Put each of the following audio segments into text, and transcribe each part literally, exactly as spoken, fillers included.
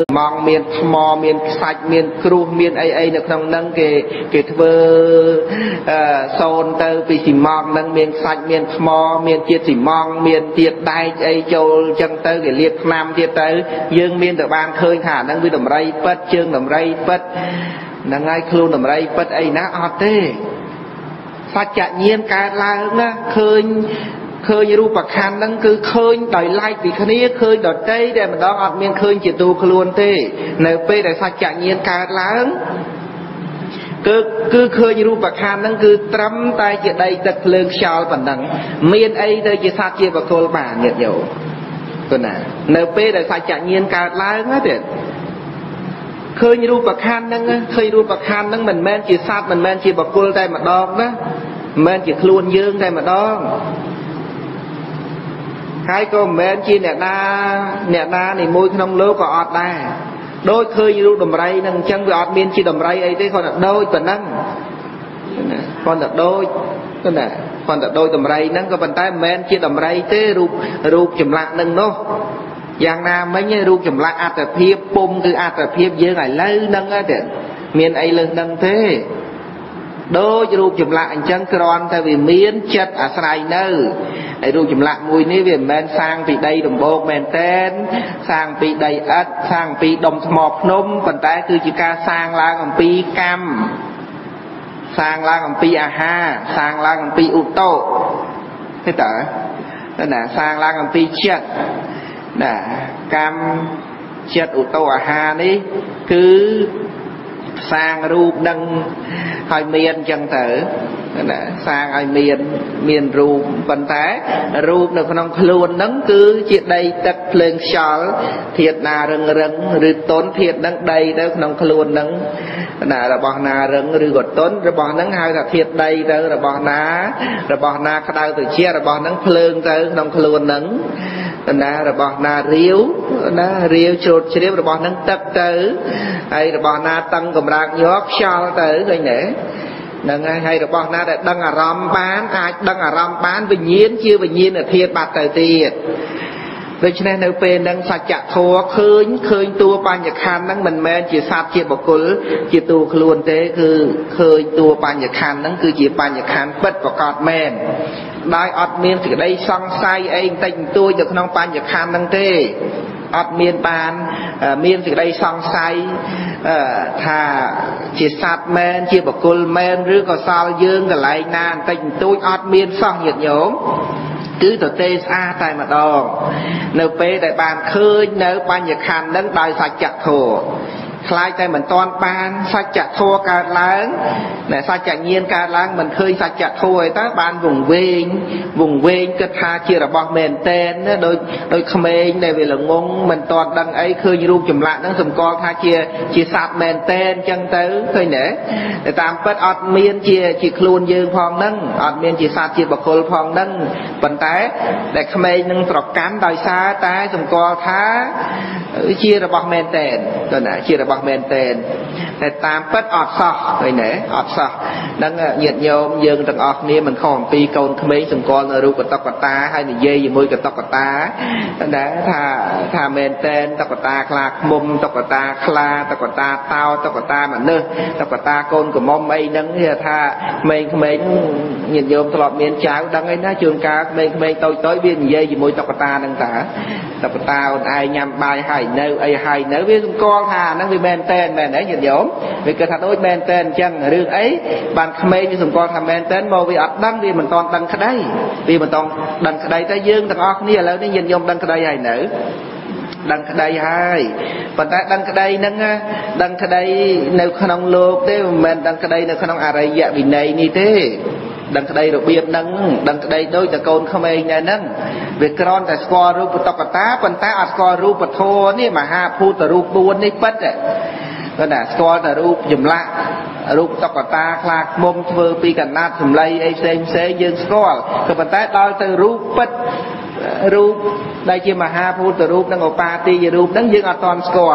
มองเมียนมอเมียนใส่เมียนครูเมียนไอไอเนี่ยน้องนั่งเกเกทเวอร์โซนเตอร์ปีสิมองนั่งเมียนใส่เมียนมอเมียนเจียสิมองเมียนเจียได้ไอโจจังเตอร์เกเรียกนามเจียเตอร์ยืงเมียนแต่บางเคยหานั่งวิดมไรปัดเชิงดมไรปัดนั่งไอครูดมไรปัดไอนะออเต้สัจจะเงียนการลานะเคยเคยรูปขันนั่นคือเคยต่อยไล่ตีคณีเคยดอดใจแต่มันต้องอัดเมียนเคยจิตดูขลุ่นเต้ในเป้แต่สัจจะเงียนการล้างคือคือเคยรูปขันนั่นคือตรำตายจิตใดตะเลือกชาวปันดังเมียนไอเตยจิตสัจเจียบโคลป่าเนี่ยเดียวตัวน่ะในเป้แต่สัจจะเงียนการล้างนะเด็ดเคยรูปขันนั่นเคยรูปขันนั่นมันแม่นจิตสัจมันแม่นจิตบโคลได้มาดองนะแม่นจิตขลุ่นยืงได้มาดองใครก็เหม็นจีเนี่ยนาเนี่ยนาในมวยขนมเล้าก็อดได้โดยเคยรู้ดมไรนั่งจังก็อดเมียนจีดมไรไอ้ที่คนโดยตัวนั่งคนโดยก็น่ะคนโดยดมไรนั่งก็เป็นใต้เหม็นจีดมไรเต้รูปรูปจำละนั่งเนาะอย่างนาไม่เนี่ยรูปจำละอาจจะเพียบปุ่มคืออาจจะเพียบเยอะไงเล่นนั่งเด็ดเมียนไอ้เล่นนั่งเต้โดยรูปจำละจังกรอนแต่วิเมียนจัดอาศัยเนื้อไอ้รูปจำละมวยนี่เวียนแมนสร้างปีใดดมโบกแมนเต้นสร้างปีใดอัดสร้างปีดมสมอบนมปัญแต่คือจิกาสร้างลางของปีกรรมสร้างลางของปีอาหาสร้างลางของปีอุตโตให้เต๋อนั่นแหละสร้างลางของปีเช็ดน่ะกรรมเช็ดอุตโตอาหานี่คือสร้างรูปดังไอเมียนจังเต๋อสร้างไอเมียนเมียนรูปปัญแต่รูปในขนมขลุ่นนั่งคือจิตใดตัดเพลิงฉลาดเทียดนาเริงเริงหรือต้นเทียดนั่งใดแต่ขนมขลุ่นนั่งน่ะระบองนาเริงหรือกดต้นระบองนั่งหายแต่เทียดใดแต่ระบองนาระบองนาขดาวตัวเชี่ยระบองนั่งเพลิงแต่ขนมขลุ่นนั่งน่ะระบองนาเรียวนะเรียวโจดเชี่ยระบองนั่งตัดเต๋อไอระบองนาตั้งกำลังยกฉลาดเต๋อไงเนี่ยนั่งไงให้เราบอกนะแต่ดังอารมณ์บ้านอาจดังอารมณ์บ้านเป็นยีนชื่อเป็นยีนเนี่ยเทียบบัตรแต่เทียบโดยเฉพาะในเป็นดังสัจจะโทเคยเคยตัวปัญญาคันนั่งมันแม่จิตสัตว์จิตบุคคลจิตตัวขลุ่นเต้คือเคยตัวปัญญาคันนั่งคือจิตปัญญาคันเปิดประกอบแม่ได้อดเมียนถึงได้สังไซเองแต่งตัวจากน้องปัญญาคันนั่งเต้อดเมียนปานเมียนถึงได้สังไซถ้าจิตสัตว์แมนจิตบุคคลแมนหรือก็ซาเยื่อกับไหลนานแต่งตัวอดเมียนสังเหยียดโยมคือตัวเตสอาตายมาดองเนอเป้แต่บานเคยเนอปัญญาคันนั้นตายสัจจะโทคล้ายใจเหมือนตอนปานสัจจะโทการล้างแต่สัจจะเงียนการล้างมันเคยสัจจะโทไอ้ตาบานวงเวงวงเวงกระทาเชียร์บอกเมนเตนโดยโดยเขมรในเวลางงมันตอนดังไอ้เคยรูปจำละนั่งสมกอทาเชียจีสับเมนเตนจังเต๋อเคยไหนแต่ตามเปิดอดเมียนเชียจีครูนยืนพองนั่งอดเมียนจีสับจีบกคลพองนั่งปันแต่แต่เขมรนั่งตรอกกันดอยซาตายสมกอท้าเชียร์บอกเมนเตนตัวไหนเชียร์บอกเมนเตนแต่ตามปัดออกซะไอ้ไหนออกซะนั่งเหยียดโยมยืนต่างออกนี้มันของปีเก่าขมิ้นสังกอลรูปตะกตาให้หนึ่งเย่ยี่มวยกับตะกตาแต่ถ้าถ้าเมนเตนตะกตาคลามุมตะกตาคลาตะกตาเตาตะกตาเหมือนเนื้อตะกตาโกนกับมอมไอ้นั่งเนี่ยถ้าเมนขมิ้นเหยียดโยมตลอดเมียนเช้าดังไอ้น่าจูงกาเมนขมิ้นโตโตเบี้ยเย่ยี่มวยตะกตาดังตาตะกตาไอ้ยำใบไห่เนื้อไอ้ไห่เนื้อเบี้ยสังกอลท่านั่งเป็นเมนเตนแม่ไหนเหยียดโยมวิกฤตโดยแมนเตนจังเรื่องไอ้บางเขมรที่สมกรทำแมนเตนมาวิอัดดังดีมันตอนดังขดายดีมันตอนดังขดายแต่ยืงดังออกนี่แล้วนี่ยินยอมดังขดายใหญ่หนึ่งดังขดายใหญ่ปัจจัยดังขดายนั่งดังขดายในขนมโลกเต้แมนดังขดายในขนมอะไรยะวินัยนี่เต้ดังกระไดดอกเบี้ยนั่งดังกระไดโดยตะโกนเข้ามาอย่างนั่งเวกรอนแต่สกอรูปตะกตาปันตาอัดสกอรูปโทนี่มหาภูตรูปบุญนี่ปัดเนี่ยก็น่ะสกอแต่รูปยมละรูปตะกตาคลากมุมเฟือปีกันนาสมไลไอเซมเซยืนสกอก็ปันตาตอนแต่รูปปัดรูปได้เชี่ยมหาภูตรูปนั่งอปาตีรูปนั่งยืนอัดตอนสกอ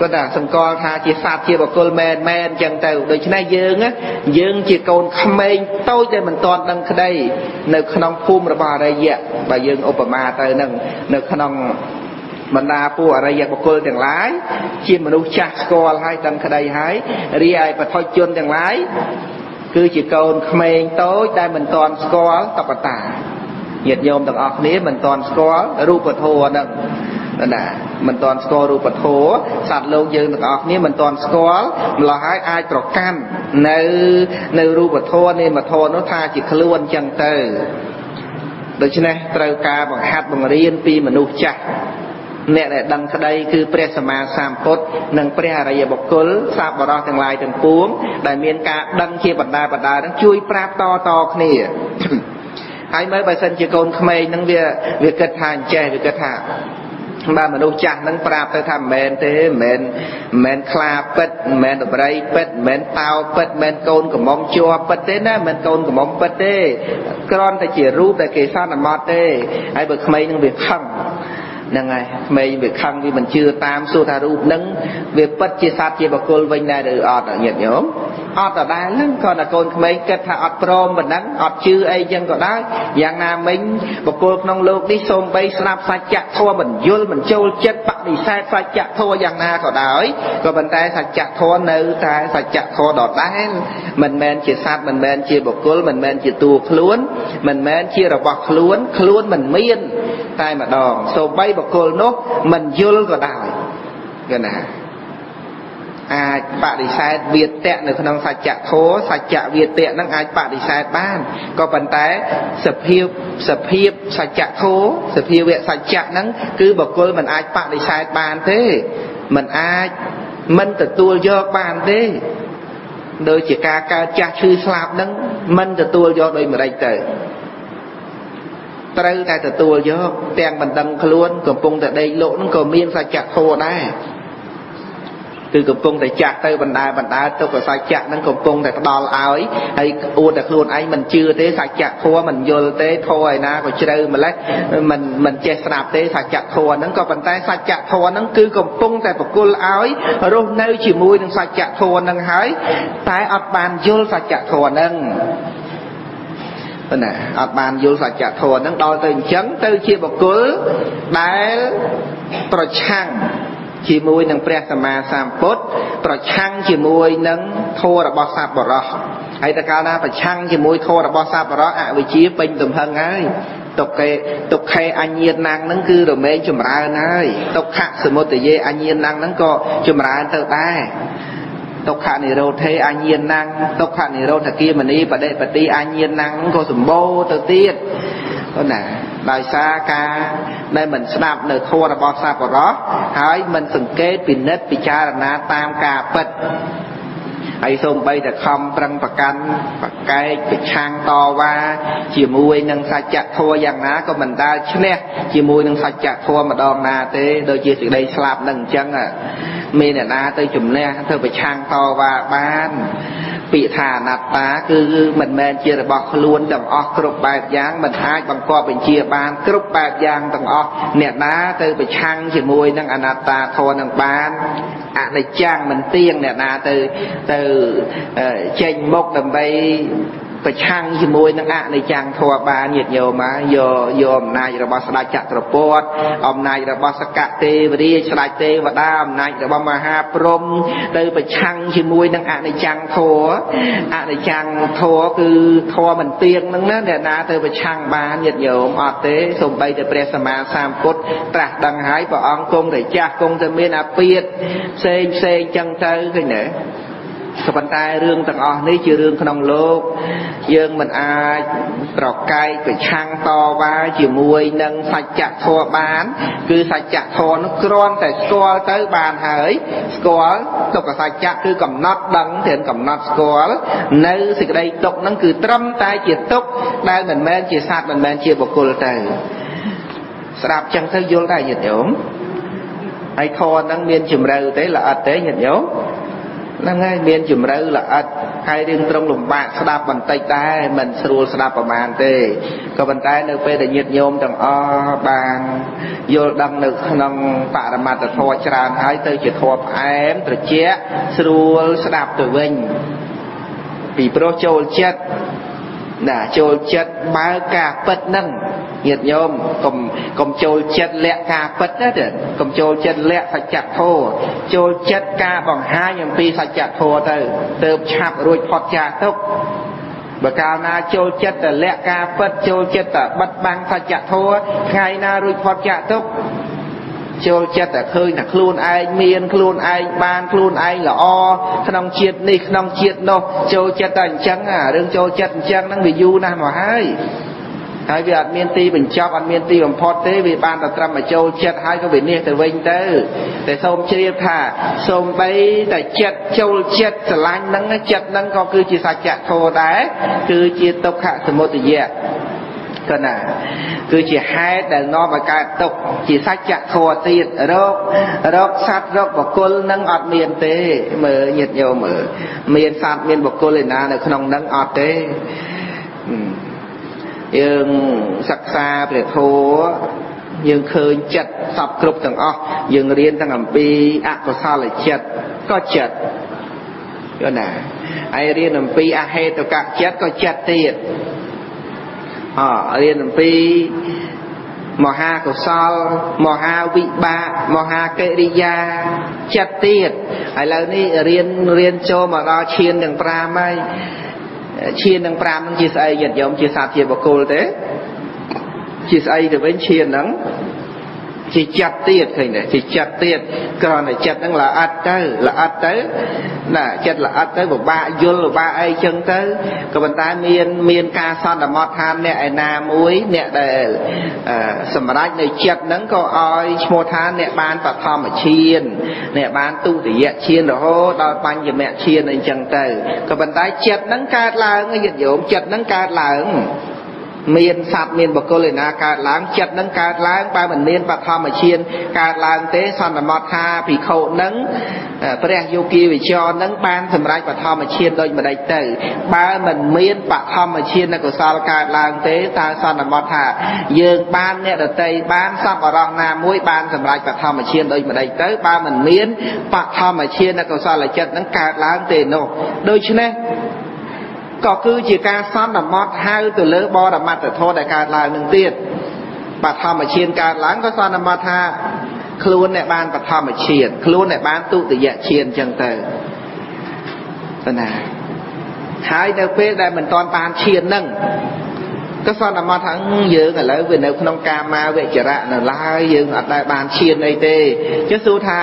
ก็ด่าสังกอทาจิตศาสตร์เชียบกลแมนแมนจังเต่าโดยชนะยืงอ่ะยืงจิตโกนขมายโต้ใจมันตอนดังขดายในขนมภูมิระบาดอะไรเยอะบ่ยืงอุปมาเตอร์นั่งในขนม บรรดาผู้อะไรอยากบุคคลต่างหลายเชี่ยมนุษย์ชักกอลให้ตั้งคดีให้เรียกประทอยจนต่างหลายคือจีโกนเขมงโต้ได้เหมือนตอนสกอลตบตาเหยียดโยมต่างออกนี้เหมือนตอนสกอลรูปโทนั่นนั่นน่ะเหมือนตอนสกอลรูปโทสัตว์โลกยืนต่างออกนี้เหมือนตอนสกอลเราให้อายตรอกกันในในรูปโทนี่มาโทนุธาจิขลุ่นจังเตอโดยเฉพาะตราการบังคับบังเรียนปีมนุษย์จักรเนี่ยแหละดังใดคือเปรียสมาสามพจน์หนึ่งเปรียอะไรบุคคลทราบบารอทั้งหลายทั้งปวงได้เมียนกาดังเขียบดาบดาดังช่วยปราบต่อต่อนี่ไอ้เมื่อไปสันจิโกนขมายนั่งเวียเวียกระทานแจเวียกระทาบ้านมนุษย์จักรนั่งปราบแต่ทำแมนเต้แมนแมนคลาเป็ดแมนอะไรเป็ดแมนเตาเป็ดแมนโกนกับมองจัวเป็ดเต้นะแมนโกนกับมองเป็ดเต้กรอนแต่เจียรูปแต่เกศาหน้ามาเต้ไอ้เบิกขมายนั่งเวียขังยังไงไม่เบียดคังที่มันเชื่อตามสุธารูปนั้นเบียดปัจจิสัตย์ที่บอกคนวันใดเดือดอ่อนเหยียดโยมอ่อนต่อได้แล้วก็นักคนไม่กระทำอ่อนโปรมแบบนั้นอ่อนชื่อไอ้ยังก็ได้อย่างนามิงบอกคนน้องโลกที่ส่งไปสนับสัจจะทั่วเหมือนยุ่งเหมือนโจลเจ็ดปักดิแทสัจจะทั่วอย่างนาก็ได้ก็บรรดาสัจจะทั่วเนื้อตาสัจจะทั่วดอดได้มันแมนจิตสัตย์มันแมนจิตบอกคนมันแมนจิตตัวคล้วนมันแมนจิตระวักคล้วนคล้วนมันเมียนตายมาดองส่งไปบอกคนนกมันยุ่งก็ได้ก็นะอาจปฏิเสธเวียดแตะในขนมสัจจะโทสัจจะเวียดแตะนั่งอาจปฏิเสธบ้านก็ปันแต่สเพียบสเพียบสัจจะโทสเพียบเวสัจจะนั้นคือบอกคนมันอาจปฏิเสธบ้านเท่มันอาจมันแต่ตัวยอบ้านเท่โดยจิตการการจะชื่อสลับนั้นมันแต่ตัวยอโดยไม่ได้เตะเติร์ดแต่ตัวยอแตงบันดังขลุ่นกับปงแต่ได้โลนก็มีสัจจะโทได้คือกบงแต่จักเตยบรรดาบรรดาเจ้าก็สัจจะนั่งกบงแต่ตอนเอาไอ้อูแต่ครูนไอ้มันเชื่อเตยสัจจะโทมันโยเตยโทไอ้นะก็เชื่อมันแล้วมันมันเจสนาเตยสัจจะโทนั่งก็ปันแต่สัจจะโทนั่งคือกบงแต่ปกุลเอารูปนิ้วฉีมุยนั่งสัจจะโทนั่งหายตายอับบานโยสัจจะโทนั่งนั่นแหละอับบานโยสัจจะโทนั่งตอนเตยจังเตยเชื่อปกุลได้ตรช่างชีมวยนังเปรียสมาสามปดประชังชีมวยนังโทระบอสาบรอไอตะการนาประชังชีมวยโทระบอสาบรออวิชีเป็นตุ่มเฮงไงตกเกตกเกอัญเยนังนั่นคือดอกไม้จุ่มราไงตกขะสมุติเยอัญเยนังนั่นก็จุ่มราเติร์ได้ตกขะในโรเทอัญเยนังตกขะในโรตะกี้มันนี้ประเดปฏิอัญเยนังนั่นก็สมโบเติร์ตีดก็หนาลายซากาได้เหมือนสนับเนื้อโทระบอสาบรอหายมันสังเกตปิเนตปิจารณาตามกาเปิดไอ้ส่งไปแต่คำปรังประกันปะไกปิชางต่อว่าจีมวยนังสัจจะโทอย่างน้าก็มันได้ใช่ไหมจีมวยนังสัจจะโทมาดองนาเตโดยจีสิได้สลับหนึ่งจังอ่ะมีเนี่ยนาเตจุ่มเนี่ยเธอไปชางต่อว่าบ้านปีฐานัตตาคือมันแมนเจียร์บอกล้วนต่างออกกรุบแบบยางมันหายบางกอเป็นเจียบานกรุบแบบยางต่างออกเนี่ยนะเธอไปช่างจีมวยนั่งอนัตตาโทนังบ้านอะในจ้างมันเตี้ยงเนี่ยนะเธอเธอเจงมกดำไปไปช่างจีมวยนั่งอะในจ้างโทบานเหยียดโยมาโยโยมนายระบาสลายจักรปวดอมนายระบาสกัดเตวิริสลายเตวดามนายระบามหาพรหมเธอไปช่างจีมวยนั่งอะในจ้างโทอะในจังโทคือโทมันเตียงนั่งนั่นเนี่ยนะเธอไปช่างบ้านเหยียดโยมอเตสมไปแต่เปรสมาสามกฎตรัสดังหายปะองกงแต่จากกงแต่เมียนาเปียดเซงเซงจังเธอคือไหนสปันตายเรื่องต่างอ๋อนี่คือเรื่องขนมโลกเยื่อมันอาตรอกไก่ไปช่างต่อว่าจีมวยนังสัจจะโทบานคือสัจจะโทนักกรอนแต่สกอลเตอร์บานหายสกอลตกกับสัจจะคือกำนัดดังเถียนกำนัดสกอลในสิ่งใดตกนั่นคือตรมตายเจียตกได้เหมือนแมนเจียสัตว์เหมือนแมนเจียบุคคลเตอร์สลับจังเธอโยนได้เหยียดโยมไอโทนั่งเมียนจุ่มเร็วเตะละอัดเตะเหยียดโยมนั่งไงเมียนจุ่มเรือละอัดใครดึงตรงหลุมบาสลับมันติดได้มันสรูสลับประมาณเตะก็มันได้เนื้อไปแต่เย็ดโยมต่างอ้อบางโยดังเนื้อขนมปาดมาแต่ทอจรานหายเตยจะทอแอมตะเจี๊ยสรูสลับตัวเวงปีโปรโจลเจ็ด น่ะโจลเช็ดมากาปัดนั่งเหยียดโยมกลมกลมโจลเช็ดเละกาปัดนั่นเด็ดกลมโจลเช็ดเละสัจจะโทโจลเช็ดกาบังหาอย่างปีสัจจะโทเติมเติมฉาบรวยพอจ่าทุกบกาวนาโจลเช็ดแต่เละกาปัดโจลเช็ดแต่บัดบังสัจจะโทไงนารวยพอจ่าทุกโจลเช็ดแต่เคยหนักคลูนไอเมียนคลูนไอบานคลูนไอหล่อขนมเชียดนี่ขนมเชียดโนโจลเช็ดแต่จังอ่ะเรื่องโจลเช็ดจังนั่งไปยูนะหมอให้ให้เวียดเมียนตีเป็นชอบอันเมียนตีผมพอเตะเวียดบานแต่ตรำมาโจลเช็ดให้ก็เวียดเนี่ยแต่เวงเตะแต่ส้มเชียดท่าส้มไปแต่เช็ดโจลเช็ดสลายนั่งเช็ดนั่งก็คือจิตสัจจะโทได้คือจิตตกขะสมุติเยะก็น่ะคือจะให้แต่นอกอากาศตกจีสัจจะโทติดโรคโรคสัตว์โรคบุคคลนั่งอดเมียนเตะเมื่อหยุดโยมเมื่อเมียนสัตว์เมียนบุคคลเลยนะในขนมนั่งอดเตะยังศักษาเปรียบโทยังเคยจัดสับกรุบต่างอ๋อยังเรียนต่างอันปีอักษรศาสตร์เลยจัดก็จัดก็น่ะไอเรียนอันปีอาเฮตุกะจัดก็จัดติดเรียนปีมหากุศลมหาวิบากมหาเกริยาจัดติดไอ้เรานี่เรียนเรียนโจมเราเชียนดังปราไม่เชียนดังปรามมันจีสไอหยัดยมจีสาเทียบกูเลยเต้จีสไอถือเป็นเชียนนั้นจีจัดติดใครเนี่ยจีจัดติดก็เนี่ยจัดนั่งละอัดเต้ละอัดเต้น่ะจัดละอัดเต้บอกบ้ายุลบ้าไอจังเต้ก็บรรดาเมียนเมียนกาซันแต่มอทานเนี่ยไอนามอุ้ยเนี่ยแต่สมรักเนี่ยจัดนั่งก็อ้อยโมทานเนี่ยบานปะทอมเชียนเนี่ยบานตู้แต่แยะเชียนหรอโหตอนปังจะแม่เชียนไอจังเต้ก็บรรดาจัดนั่งการหลังไอหยัดโยมจัดนั่งการหลังเมียนสัตว์เมียนบุคคลเลยนะการล้างจัดนั่งการล้างไปเหมือนเมียนปะทอมเชียนการล้างเตะสันมอทาผีโขนั่งพระโยกีวิจารนั่งปานสำหรับปะทอมเชียนโดยมาได้เตะบ้านเหมือนเมียนปะทอมเชียนนักสารการล้างเตะตาสันมอทาเยื่อบ้านเนี่ยเตะบ้านสับอรองนามวยบ้านสำหรับปะทอมเชียนโดยมาได้เตะบ้านเหมือนเมียนปะทอมเชียนนักสารจัดนั่งการล้างเตะโนโดยเช่นก็คือจีการซ้ำดับมอดห้าตัวเลือบอดับมาแต่โทษในการล้างหนึ่งเตี้ยปัทธรรมเชียนการล้างก็ซ้ำดับมอดห้าครูนในบ้านปัทธรรมเชียนครูนในบ้านตุติยะเชียนจังเตอตนาหายในเฟสได้เหมือนตอนปานเชียนนั่งก็ซ้ำดับมอดทั้งเยอะกันแล้วเวรในขนมกามาเวจระเนี่ยลายเยอะอัดได้ปานเชียนในเตเจ้าสุธา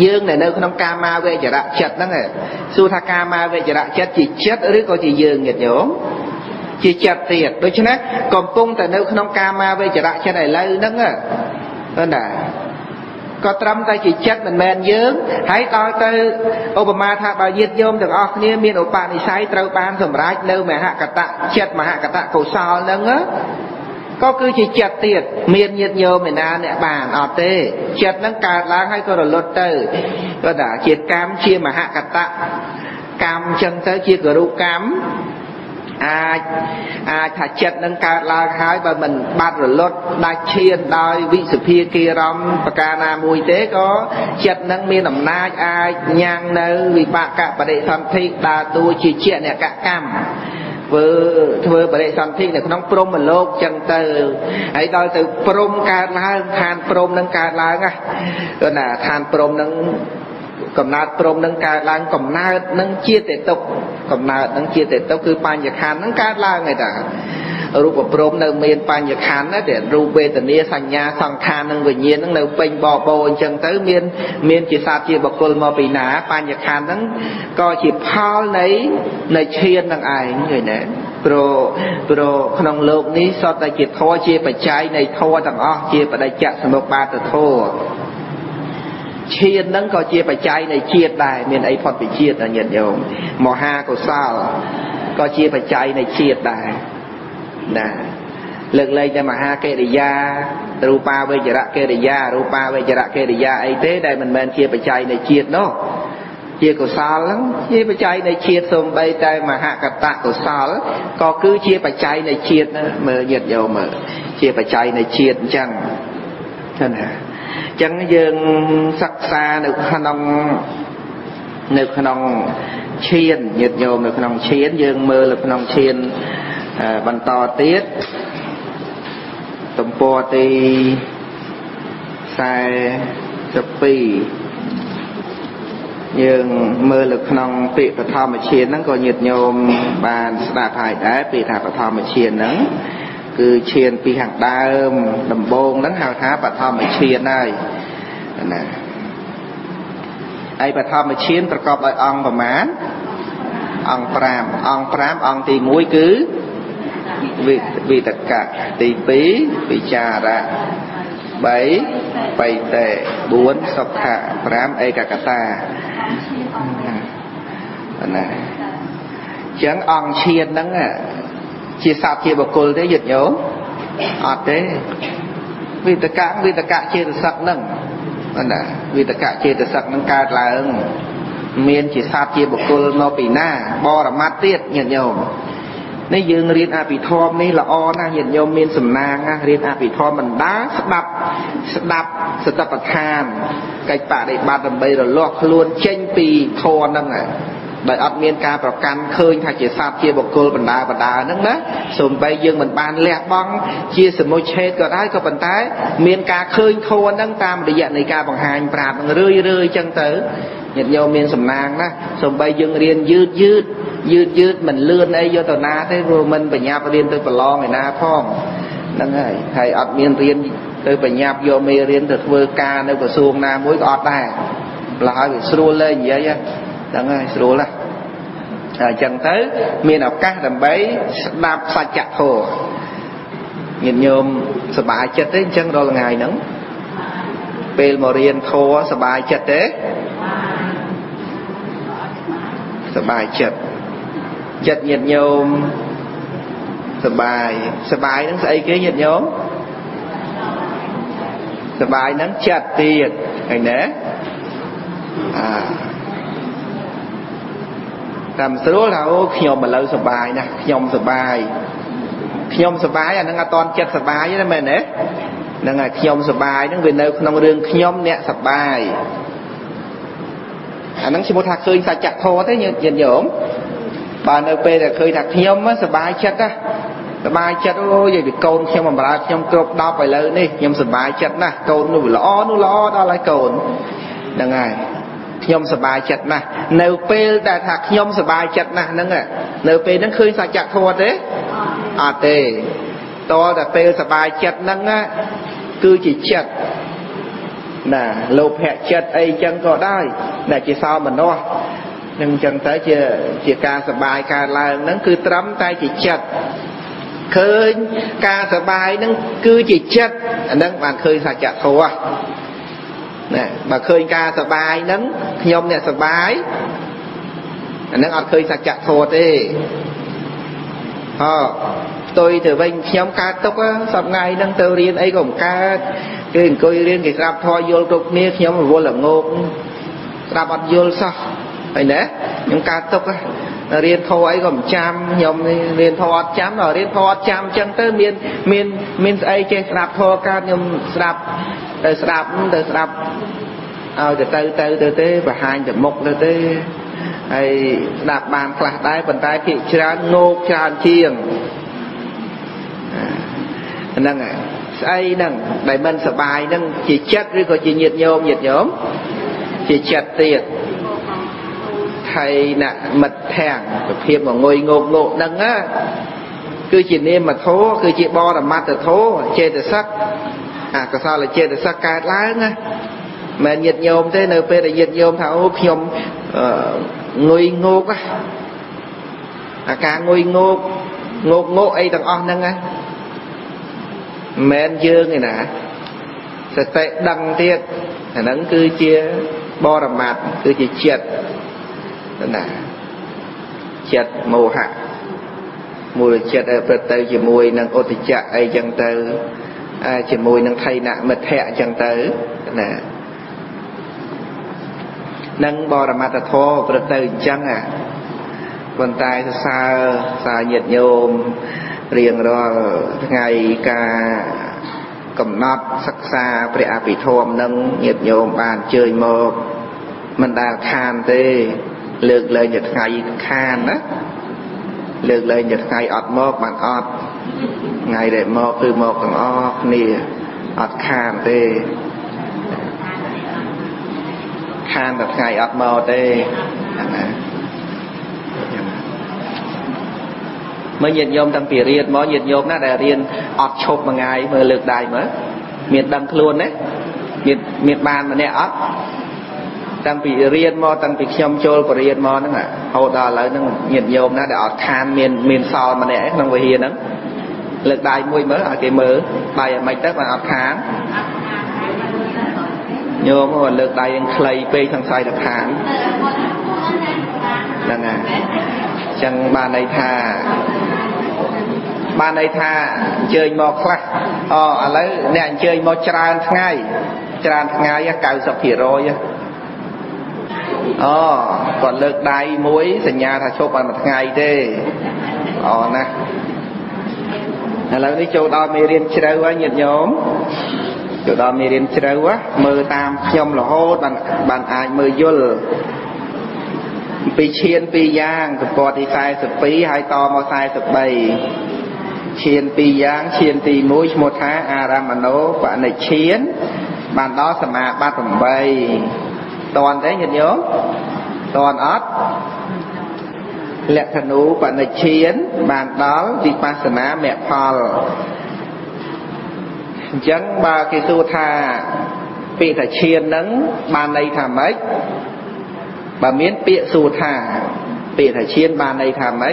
เยอะในในขนมกามาเวจระจัดนั่งเนี่ยสุธากามาเวจระเจ็ดจีเจ็ดหรือก็จีเยืองเงียบโยมจีเจ็ดเตียดโดยเฉพาะกองกุ้งแต่เนื้อขนมกามาเวจระเช่นไหนเลยนั่งอ่ะนั่นแหละก็ตรำใจจีเจ็ดเหมือนแมนเยืองหายตอนเตอโอบามาทาบาเย็ดโยมจากออกเนี่ยมีโอปานิไซเตอปานสมรัยเนื้อมหากตะเจ็ดมหากตะโกซาลนั่งอ่ะก็คือจีเจ็ดเตียดเมียนเย็ดโยมเหมือนน้าเนี่ยบานออเต้เจ็ดนั่งการล้างให้ก็ระลดเตอก็ด่าเจ็ดกรรมเชี่ยมหากตะกรรมจังเตอเชี่ยกระดูกกรรมอาอาถ้าเจ็ดนั่งการลาหายแบบมันบาดหรือลดได้เชี่ยนได้วิสุพีเกรมปกาณาโมยเตก็เจ็ดนั่งมีน้ำหน้าอาย่างเนื้อวิปากะประเดสันทิตาตัวจีเชี่ยเนี่ยกะกรรมเวอร์เวอร์ประเดสันทิเนี่ยน้องพรมมันโลกจังเตอไอ้ตอนเตอพรมการลาทานพรมนั่งการลาไงก็น่ะทานพรมนั่งกำนาดปรมนังการล้างกำนาดนังเชี่ยเตะตกกำนาดนังเชี่ยเตะตกคือปัญญาขันนังการล้างไงต่างรูปปรมนังเมียนปัญญาขันนั่นเด็ดรูปเวทนีสัญญาสังขารนังวิญญาณนังเราเป็นบ่อโบนจังเตอเมียนเมียนจิตศาสตร์จีบกุลมาปีหนาปัญญาขันนังก็จีบพ่อในในเชี่ยนังไออย่างนี้โปรโปรขนมโลกนี้สอดตะจิตโทเชี่ยปัจจัยในโทต่างอ้อเชี่ยปัจจัยสมุปบาตโทเชียนนั้นก็เจียปัจจัยในเชียดได้เมียนไอพอดไปเชียดนะเงียบโยมมหาก็เศร้าก็เจียปัจจัยในเชียดได้นะเลิกเลยจะมหาเกริยารูปาเวจระเกริยารูปาเวจระเกริยาไอเต้ได้มันแมนเจียปัจจัยในเชียดเนาะเจียก็เศร้าแล้วเจียปัจจัยในเชียดสมใบใจมหากตะก็เศร้าก็คือเจียปัจจัยในเชียดนะเมื่อเงียบโยมเมื่อเจียปัจจัยในเชียดจังนั่นฮะจังยืนศักษาในขนมในขนมเชียนยืนโยมในขนมเชียนยืนมือในขนมเชียน บันต่อเตี้ยตุ่มปอตีใส่จับปียังเมื่อหลุดนองปีปะทอมาเชียนนั่งก็หยุดโยมบานสระหายได้ปีถ่าปะทอมาเชียนนั่งคือเชียนปีหักดาวดำบงนั่งหาท้าปะทอมาเชียนได้นะไอปะทอมาเชียนประกอบด้วยองประมาณองพรามองพรามองตีมุ้ยคือวิวิตกะตีปีปีจาระใบใบเตะบ้วนสกะพรามเอกกตานะเชียงองเชียนนั่งอ่ะชีสาบชีบกุลได้หยุดโยมอัดได้วิตกะวิตกะเชียนสักนั่งนั่นแหละวิตกะเชียนสักนั่งการหลังเมียนจิตศาสตร์เจียบกุลนอปีหน้าบอระมัดเตี้ยเงียบเงียบในยืนเรียนอาภิธรรมนี่ละออนะเงียบเงียบเมียนสำนางนะเรียนอาภิธรรมมันด้าสดับสดับสตับประทานไก่ป่าได้บาดใบเราลอกล้วนเช่นปีทอนนั่นไงใบอัดเมียนการประกันเคยทางจิตศาสตร์เจียบกุลบรรดาบรรดานั่นนะสมใบยืนมันบานแหลกบ้องเจียสมุเชตก็ได้ก็บรรท้ายเมียนการเคยทอนนั่งตามระยะในการบังหารปราบเรื่อยเรื่อยจังเต๋อเงียบเงียบเมียนสำนางนะสมใบยืนเรียนยืดยืดยืดยืดมันเลื่อนไอ้โยตนาได้โรมันปัญญาเรียนตัวประลองไอ้นาพ่องนั่งไงใครอัดเมียนเรียนตัวปัญญาโยเมียเรียนตัวเวอร์การในกระทรวงนามวยก็อัดได้หลายสโลเลยอย่างเงี้ยนั่งไงสโลละจังเต๋อเมียนเอาก้าทำใบนับสัจจะโธเงียบเงียบสบายจัดได้จังเราละไงนั่งเปลมาเรียนโธสบายจัดได้สบายจัดจัดหยัดโยมสบายสบายนั่งใส่เกยหยัดโยมสบายนั่งจัดตีไงเนอะทำสู้เราขยมมันเลยสบายนะขยมสบายขยมสบายอ่ะนั่งตอนจัดสบายยังไงเนอะนั่งไงขยมสบายนั่งเป็นในน้องเรื่องขยมเนี่ยสบายอันนั้นสมมติถ้าเคยสัจจะโทได้เย็นโยมบานเอาไปแต่เคยถักเที่ยวมันสบายชัดนะสบายชัดโอ้ยอย่าไปโกนเที่ยวมันบลาเที่ยวกรบดาวไปเลยนี่เที่ยวสบายชัดนะโกนนู่นละอ้อนู่นละอ้อดาวอะไรโกนยังไงเที่ยวสบายชัดนะเนื้อเปย์แต่ถักเที่ยวสบายชัดนะนั่นไงเนื้อเปย์นั่นเคยสัจจะโทเด้อาเตต่อแต่เปย์สบายชัดนั่นไงคือจิตชัดน่ะโลภะชัดไอ้จังก็ได้น่ะจะเศร้ามันเนาะนั่งจังแต่จะจะการสบายการลายนั่นคือตรำใจจิตจัดเคยการสบายนั่นคือจิตจัดอันนั้นบางเคยสัจจะโทนะบางเคยการสบายนั้นยมเนี่ยสบายอันนั้นอาจเคยสัจจะโทเต้ฮะตัวเธอเป็นยมการตกสับไงนั่งเธอเรียนไอ้กงการเก่งก็เรียนเกี่ยวกับทอยโยลตกเนี่ยยมวัวหลังงงรับอัดโยลซะไอ้เนี่ยยมการตกเรียนทอไอ้ก็มันจำยมเรียนทอจำหรอเรียนทอจำจังเตอร์เมียนเมียนเมียนไอ้เจสลับทอการยมสลับเตอร์สลับเตอร์สลับเอาเตอร์เตอร์เตอร์เตอร์เตอร์ประหารจะมกเตอร์เตอร์ไอ้สลับบางกลางได้บรรดาพิจารณ์โง่จานเชียงนั่งไงไอ้นั่งใบมันสบายนั่งจีเจ็ดหรือก็จีเหยียดโยมเหยียดโยมจีเจ็ดเตี้ยใครน่ะมัดแทงเพียบว่างอยงงโง่ดังนั้นคือจิตเนี่ยมาโทคือจิตบอระมัดแต่โทเจตสักอ่ะก็ซาเลยเจตสักการล้างนะแม่เย็ดโยมได้เนอเป็นเย็ดโยมเท่าพยมงอยงงอ่ะอาการงอยงงงงไอ้ต่างอ่อนนั่งไงแม่เยอะไงนะสเตะดังเตี้ยนั่นคือเจบอระมัดคือจิตเจ็ดน่ะเจ็ดโมหะมูลเจ็ดเออประเตยจมูกนางอติจะไอจังเตยจมูกนางไทยน่ะมัดแทะจังเตยน่ะนางบรมัตทอประเตยจังอ่ะคนตายซาซาเหยียดโยมเรียงรอไงกากำนับศักษาพระอภิธรรมนางเหยียดโยมบานเจยโมกมันดาคานเตเลิกเลยหยุดไงคานนะ เลือกเลยอย่างไงอดมอกมันอดไงเด็ดมอกคือมอกของออกนี่อดคานเตคานแบบไงอดมอกเตเมื่อเย็นยมตั้งปีเรียนมอเย็นยมน่าแต่เรียนอดชกมาไงเมื่อเลือกได้เมื่อเมียดังพลวนเนี่ยเมียเมียบานมันเนี่ยอดตั้งปีเรียนมอตั้งปีเชื่อมโจลก็เรียนมอนั่นแหละเอาตาเลยนั่งเงียบโยมนะเดี๋ยวออกทานเมียนเมียนซอนมาเนี่ยนั่งไปเฮียนั่งเลิกได้มวยเมื่อเอาเกมือไปไม่เต็มมาออกทานโยมว่าเลิกได้ยังใครไปทางสายออกทานนั่นไงจังบ้านในท่าบ้านในท่าเจยมอคลักอ๋ออะไรเนี่ยเจยมอจรานง่ายจรานง่ายยากเก่าสับผีโรยอ๋อก่อนเลิกได้มวยสัญญาถ้าโชคมันไงเด้อ๋อนะแล้วนี่โจดอมีเรียนเชื่อวะหยุดโยมโจดอมีเรียนเชื่อวะมือตามยมหล่อโหดบันบันอายมือยุ่ลปีเชียนปีย่างสปอร์ตีไซสปีไฮตอมอไซสไปเชียนปีย่างเชียนตีมวยโมท้าอารามันโนปะในเชียนบันดอสมาบันสมไปตอนได้เห็นโยมตอนอัดเละธนูปัญญเชียนบานดอลดิปัสนาแม่พอลจังบากิสุธาปีแต่เชียนนั้นบานในทำไหมบาเมียนเปียสุธาปีแต่เชียนบานในทำไหม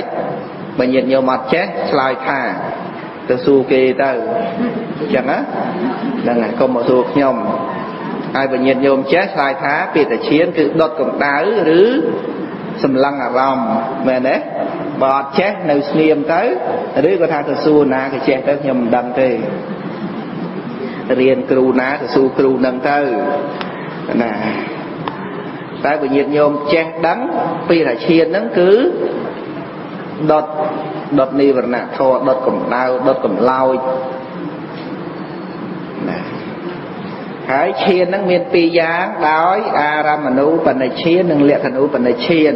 บัญญัติโยมัดเจ๊สลายธาจะสู้เกเตอร์จังนะดังนั้นก็มาสู้ยมไอ้ประเด็นโยมแจ๊สลายท้าเปียแต่เชียนคือดดกงตาหรือสำลังอารมณ์แม่เนี่ยบอดแจ๊สในเสียมเต้หรือก็ทางกระสูนาคือแจ๊สเต้ยมดังเต้เรียนครูนะกระสูครูดังเต้นะไอ้ประเด็นโยมแจ๊สดังเปียแต่เชียนนั้นคือดดดดนิวรณะโทดดกงตาดดกงลอยหายเชียนนั่งเมียนปียางดาวอารามนูปัญเชียนหนึ่งเลียธนูปัญเชียน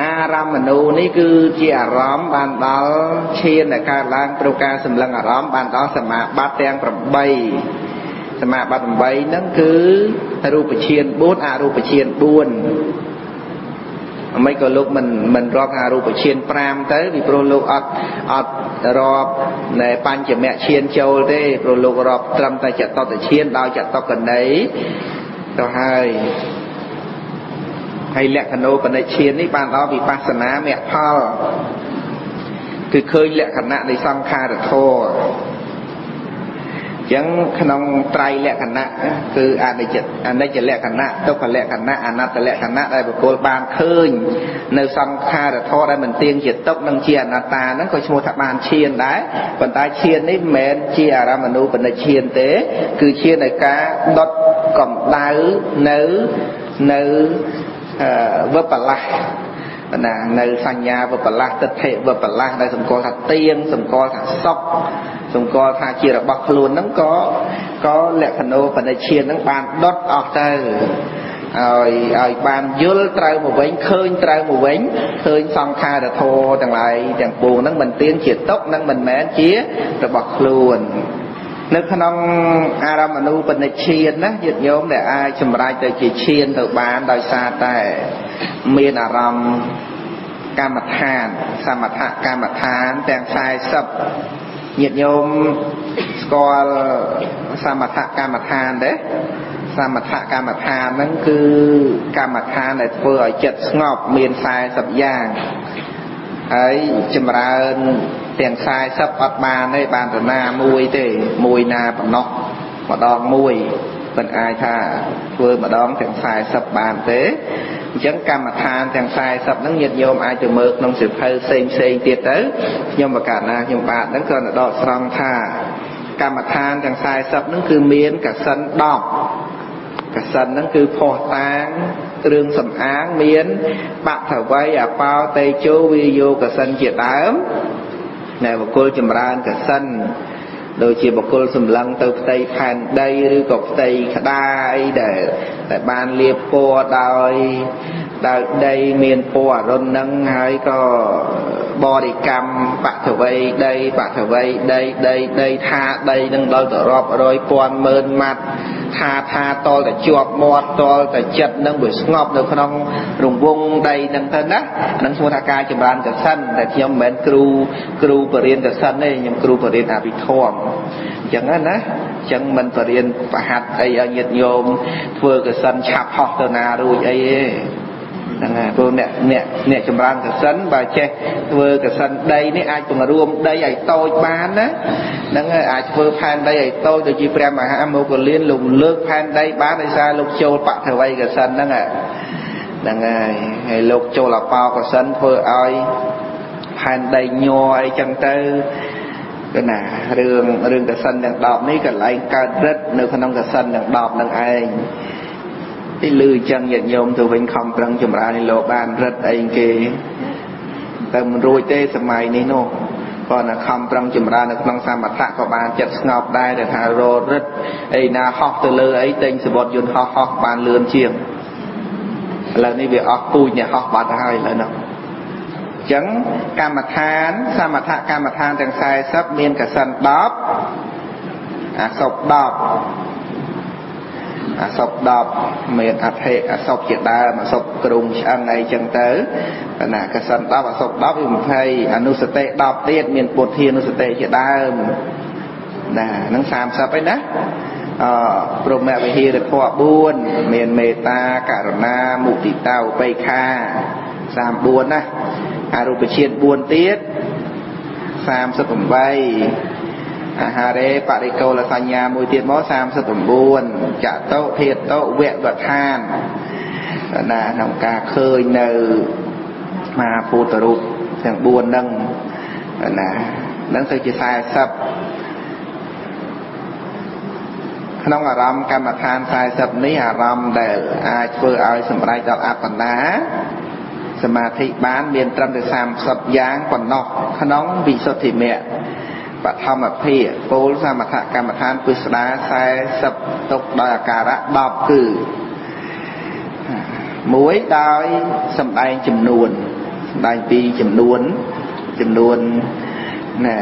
อารามนูนี่คือเจียร้อมบานดอลเชียนในการล้างโปรการสำลังร้อมบานดอลสมาบัตแตงประใบสมาบัตประใบนั่นคือรูปเชียนบุญอารูปเชียนบุญไม่ก็ลูกมันมันรอกอารูปเชียนปรามเต้วิโปรโลกอัดอัดรอบในปัญจแม่เชียนเจ้าเต้โปรโลกรอบตรำแต่จัดต่อแต่เชียนดาวจัดต่อกันไหนต่อให้ให้แหลกขนมปัญจเชียนนี่ปานเราวิปัสสนาแม่พ่อคือเคยแหลกขณะในสังขารโทษยังขนมไตรแหลกขณะคืออันใดจะอันใดจะแหลกขณะต้องกันแหลกขณะอนัตตแหลกขณะได้บุคคลบางคืนในสังขารทอได้เหมือนเตียงเจ็ดต๊อกนั่งเชียนตานั่งคอยชมธรรมานเชียนได้ปัญญาเชียนนี่เหม็นเชียรามนุปัญญาเชียนเตะคือเชียนในกาดดกล่อมดาวเนื้อเนื้อเวปลานะในสัญญาเวปลาตเทเวปลาได้สมกอถัดเตียงสมกอถัดซอกสมกอทาจีระบักพลูนนั่งก็ก็แหลกขนมปัญญเชียนนั่งปานดดออกเตอร์เอาเอาบานยืดไตรหมู่เว้นเคยไตรหมู่เว้นเคยสังขารโทต่างไรต่างปูนั่งมันเตี้ยนเฉียดต๊อกนั่งมันแม่เจี๊ยระบักพลูนนึกขนมอารามนุปัญญเชียนนะหยุดโยมแต่อายชำระใจจีเชียนเถอะบานได้ซาแต่เมียนอารมณ์กรรมฐานสมถะกรรมฐานแต่งสายสับหยุดโยมสกอลสมถะกรรมฐานเด้สมถะกรรมฐานนั่นคือกรรมฐานในเพื่อจัดสงบเมียนสายสับย่างไอ้ชำระเตียงทรายสับปัดมาในบานตนามวยเตมวยนาปนกมาดองมวยเป็นอายท่าเพื่อมาดองเตียงทรายสับบานเตจังกรรมฐานเตียงทรายสับนั่งเย็นโยมอายจะเมิกน้องสืบเพลเซงเซงเตียเตโยมประกาศนะโยมปาดนั่งเกินดอกสรองท่ากรรมฐานเตียงทรายสับนั่นคือเมียนกับสันดอกกับสันนั่นคือพอตังเรื่องสำอางเมียนปะถวายอาเปาเตโจวิโยกับสันเจียดอ้มในบุคคลจำรานกับสั้นโดยเฉพาะบุคคลสำลังเติบใต้แผ่นใดหรือกบใต้ได้แต่แต่บานเรียบโปดอย ได้ได้เมียนปวดรนนั่งหายก็บริกรรมปะถวายได้ปะถวายได้ได้ได้ท่าได้นั่งเราต่อรอบรอยปอนเมินมัดท่าท่าตอแต่จวบมอดตอแต่จัดนั่งบุษงอบนั่งขนมรุงวงได้นั่งเท่านั้นนั่งสมุทรกายจะบานจะสั้นแต่ที่ยังเหมือนครูครูปรริญญาจะสั้นได้ยังครูปรริญญาพิทอมอย่างนั้นนะจังมันปรริญญาหัดไอ้เงียบโยมเพื่อจะสั้นฉับหอกตัวนาดูไอ้พวกเนี่ยเนี่ยเนี่ยจำรางกับสันบาเชเวอร์กับสันใดนี่อาจจะมารวมได้ใหญ่โตบ้านนะนั่นไงอาจจะเวอร์แพนได้ใหญ่โตโดยจีแปรมาฮะโมกุลเลียนลุงเลิกแพนได้บ้านได้ซาลุกโจลปะเทวัยกับสันนั่นไงนั่นไงให้ลุกโจลปาวกับสันเวอร์อ้อยแพนได้โย่ไอจังเตอร์ก็น่ะเรื่องเรื่องกับสันดังดอกนี่กับไหลการรัดเนื้อขนมกับสันดังดอกนั่นไอที่ลือจังหยัดยมตัวเป็นคำปรังจมราในโลกบ้านรัดเองเกแต่มันรวยเต้สมัยนี้โน่ก่อนนะคำปรังจมราในกลางสามัตตะก็บานจัดงอบได้แต่หาโรรัดไอนาฮอกเตเลอไอเต็งสบดยนฮอกฮอกบานเลือนเชียงแล้วนี่เบียออกกุยเนี่ยฮอกบานได้แล้วเนาะจังการมาทานสามัตตะการมาทานแต่งสายซับเมียนกับสันดอบอ่ะศพดอบศพดอบเมียนอัฐิศพเจดาศพกรุงช่างไอจังเต๋อขณะกษัตริย์ดอบศพดอบอิมไพอนุสเตดอบเตี้ยเมียนปวดเทียนุสเตเจดาน่ะนังสามสับไปนะโปรแมวิฮีเรพวบุญเมียนเมตาการนามุติเตาไปค่าสามบุญนะอารูปเชียนบุญเตี้ยสามสกุลใบอาหารเรปาริโกลสัญญาโมเทียนมอสามสตุนบุญจะโตเทียโตเวกทานน่ะน้องกาเคยเนื้อมาพูดรุปอย่างบุญนั่งน่ะนั่งเสกสายสับน้องอารมณ์กรรมฐานสายสับนี้อารมณ์เดืออาเพื่อเอาสมไรจับอัปปนาสมาธิบ้านเบียนตรมเดือสามสับยางก่อนนอกน้องวิสุทธิเมตปฐมเพียโพลสามถกรรมฐานปุษณาใส่สับตกดอยการะดอบคือมวยดอยสำแดงจำนวนดอยปีจำนวนจำนวนน่ะ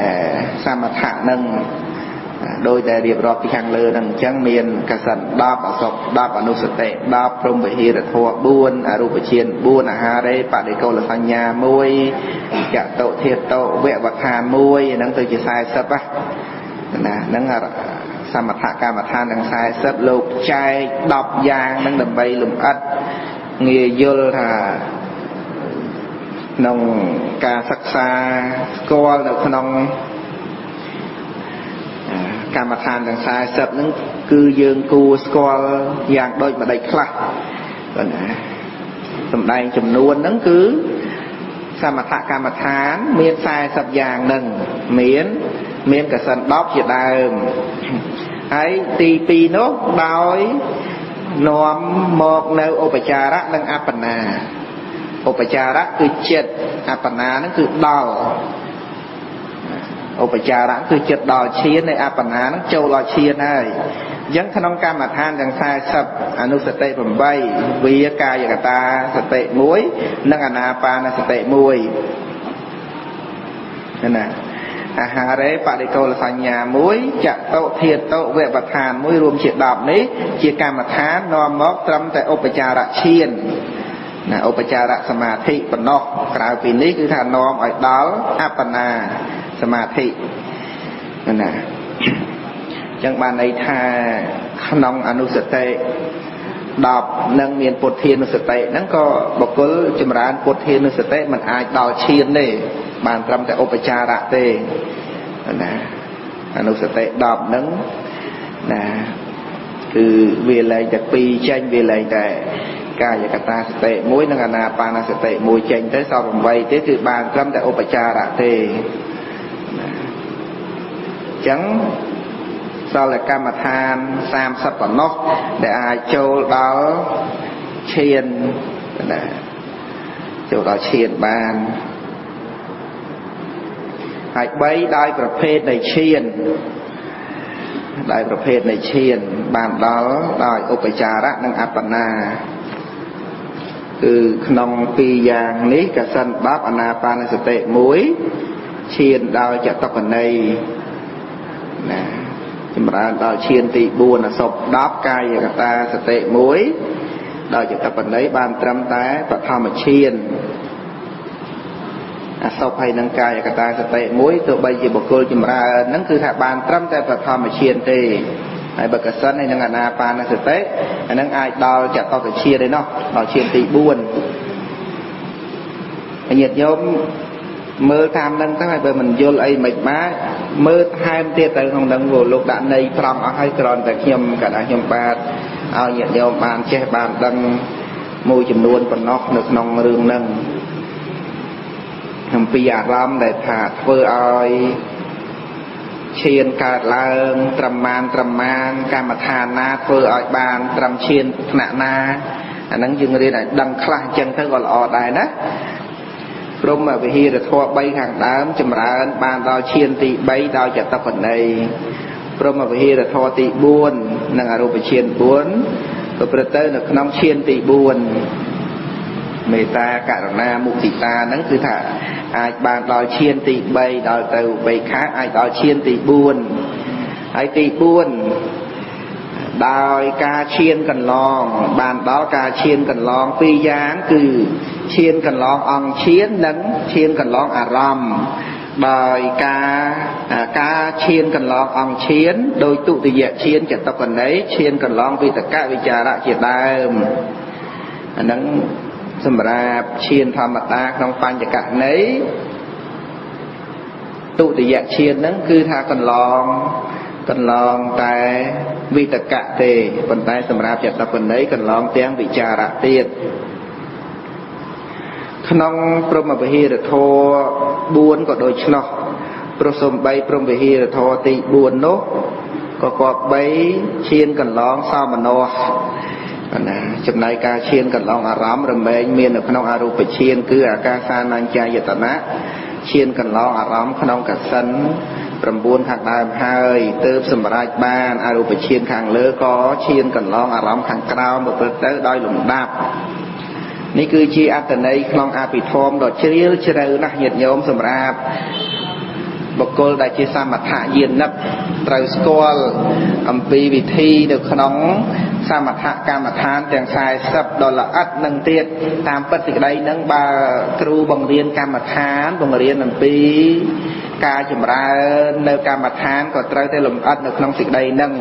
สามถะนั่งโดยแต่เรียบรอบที่ข้างเลือดังเชียงเมียนกษัตริย์ดาบอศกดาบอนุสเตดาบพรหมวิหิรทวบุญอรูปเชียนบุญอาหารเรปาริโกลสัญญามวยจะโตเทโตเววทานมวยนั่งตัวจีสายสับปะนะนั่งสมถะกรรมฐานดังสายสับโลกใจดอกยางนั่งดำใบหลุมอัดเงียยลธาน้องกาศักษาโกลเด็กน้องการมาทานทางสายสับนั่นคือยืนกูสกอลอย่างโดยมาได้คลาก็นะสำแดงจำนวนนั่นคือสมถะการมาทานเมียนสายสับอย่างหนึ่งเมียนเมียนกับสันดอกเฉียดเดิมไอ้ตีปีนกดอยน้อมหมอกในโอปจาระนั่งอัปปนาโอปจาระคือเจ็ดอัปปนานั่นคือดอลอุปจาระคือจิตดอเชียนในอัปปนานั้นเจ้าดอเชียนได้ยังขนมกรรมฐานดังสายสับอนุสติปมใบวิยกายกตาสติมวยนั่งอนาปานสติมวยนั่นน่ะอาหารเรปาริโกลสัญญามวยจะโตเทียโตเวปทานมวยรวมจิตดอบนี้จิตกรรมฐานนอมมอกตรำแต่อุปจาระเชียนนะอุปจาระสมาธิปนอกกล่าวปีนี้คือฐานนอมไอดอลอัปปนาสมาธินั่นนะยังบานไอท่าขนมอนุสติดอบนั่งเมียนปวดเทียนุสตินั่นก็บอกว่าจำรานปวดเทียนุสติมันอาจดอเชียนได้บานตรำแต่อุปจาระเตนั่นนะอนุสติดอบนั่งนะคือเวลาจากปีเช่นเวลาแต่กายกตาสเตมวยนังอนาปานาสเตมวยเจนเตสอบใบเตคือบานตรำแต่อุปจาระเตจังสารกรรมฐานสามสัปนกแต่อาโจดอเชียนนะโจดอเชียนบานหายใบได้ประเภทในเชียนได้ประเภทในเชียนบานดอได้อุปจาระนังอัปปนา คือขนมปียางนี้กระสันบับอนาปานสเตะมุ้ยเชียนดาวจะตกในนะจำราดาวเชียนตีบัวน่ะศพดับกายอย่างตาสเตะมุ้ยดาวจะตกในบานตรำแต่ปะทำมาเชียนศพให้นังกายอย่างตาสเตะมุ้ยตัวใบยีบกุลจำรานั่นคือหาบานตรำแต่ปะทำมาเชียนตีไอ้บักกะสันไอ้นางอนาปานสเตะไอ้นางไอ้ดาวจะตกเชียนเลยเนาะดาวเชียนตีบัวไอ้เหยียดโยมเมื่อทำดังทั้งหลายเบอร์มันโยนไอ้หมิดม้าเมื่อทำเตี้ยแต่ของดังโวลูกด่านในพร้อมเอาให้กรอนแต่เขียมกับอาเขียมปาดเอาเหยียดโยมบานแช่บานดังมูจำนวนปนนกนึกนองเรื่องนั่งทำปียารำได้ถาดเพื่อเอาเชียนกาดเลิงตรำมานตรำมานการมาทานนาเพื่อเอาบานตรำเชียนขณะนาอันนั้นจึงเรียกดังคลาจังทั้งก่อนออได้นะกรมอภิเษกทวใบห่างน้ำจำราบานดาวเชียนตีใบดาวจัตตปันในกรมอภิเษกทวติบุญนางอารมณ์เชียนบุญตัวประเตอร์น้ำเชียนตีบุญเมตตาการณามุติตานั่นคือถ้าอาบานดาวเชียนตีใบดาวเตาใบค้าอาดาวเชียนตีบุญไอตีบุญดาวกาเชียนกันลองบานดาวกาเชียนกันลองปียางคือเชียนกันลองอังเชียนนั้นเชียนกันลองอารมณ์ดอยกากาเชียนกันลองอังเชียนโดยตุติยะเชียนจะตกกันไหนเชียนกันลองวิตกะวิจาระเจตาอันนั้นสำหรับเชียนธรรมตาของปัญจกะไหนตุติยะเชียนนั้นคือทากันลองกันลองแต่วิตกะเตปัญไตสำหรับจะตกกันไหนกันลองเตียงวิจาระเตียขนมปรมวิหิรโทบุญก็โดยชนกประสมใบปรมวิหิรโทติบุญนกก็กอบใบเชียนกันร้องสามโนนะจำนายกาเชียนกันร้องอารามรำเบงเมียนขนมอารูปเชียนคืออากาสานัญจายตนะเชียนกันร้องอารามขนมกัดสันประบุญทางใดหายเติมสมรายบ้านอารูปเชียนทางเลือก็เชียนกันร้องอารามทางกล่าวบุตรเตอร์ได้หลงดับนี่คือชีอัตนัยคลองอาปิทอมดอกเชื้อเชื้อหนักเหยียดโยมสำราบบุคคลได้ชีสามัทะเย็นนับไตรสกอลอัมพีวิธีเด็กขนมสามัทะกรรมฐานแตงสายสับดอกละอัดนังเตียตามปฏิกิริยานังบาครูบังเรียนกรรมฐานบังเรียนอัมพีกาจำราเนื้อกรรมฐานก็ไตรแต่ลมอัดเด็กขนมสิกใดนัง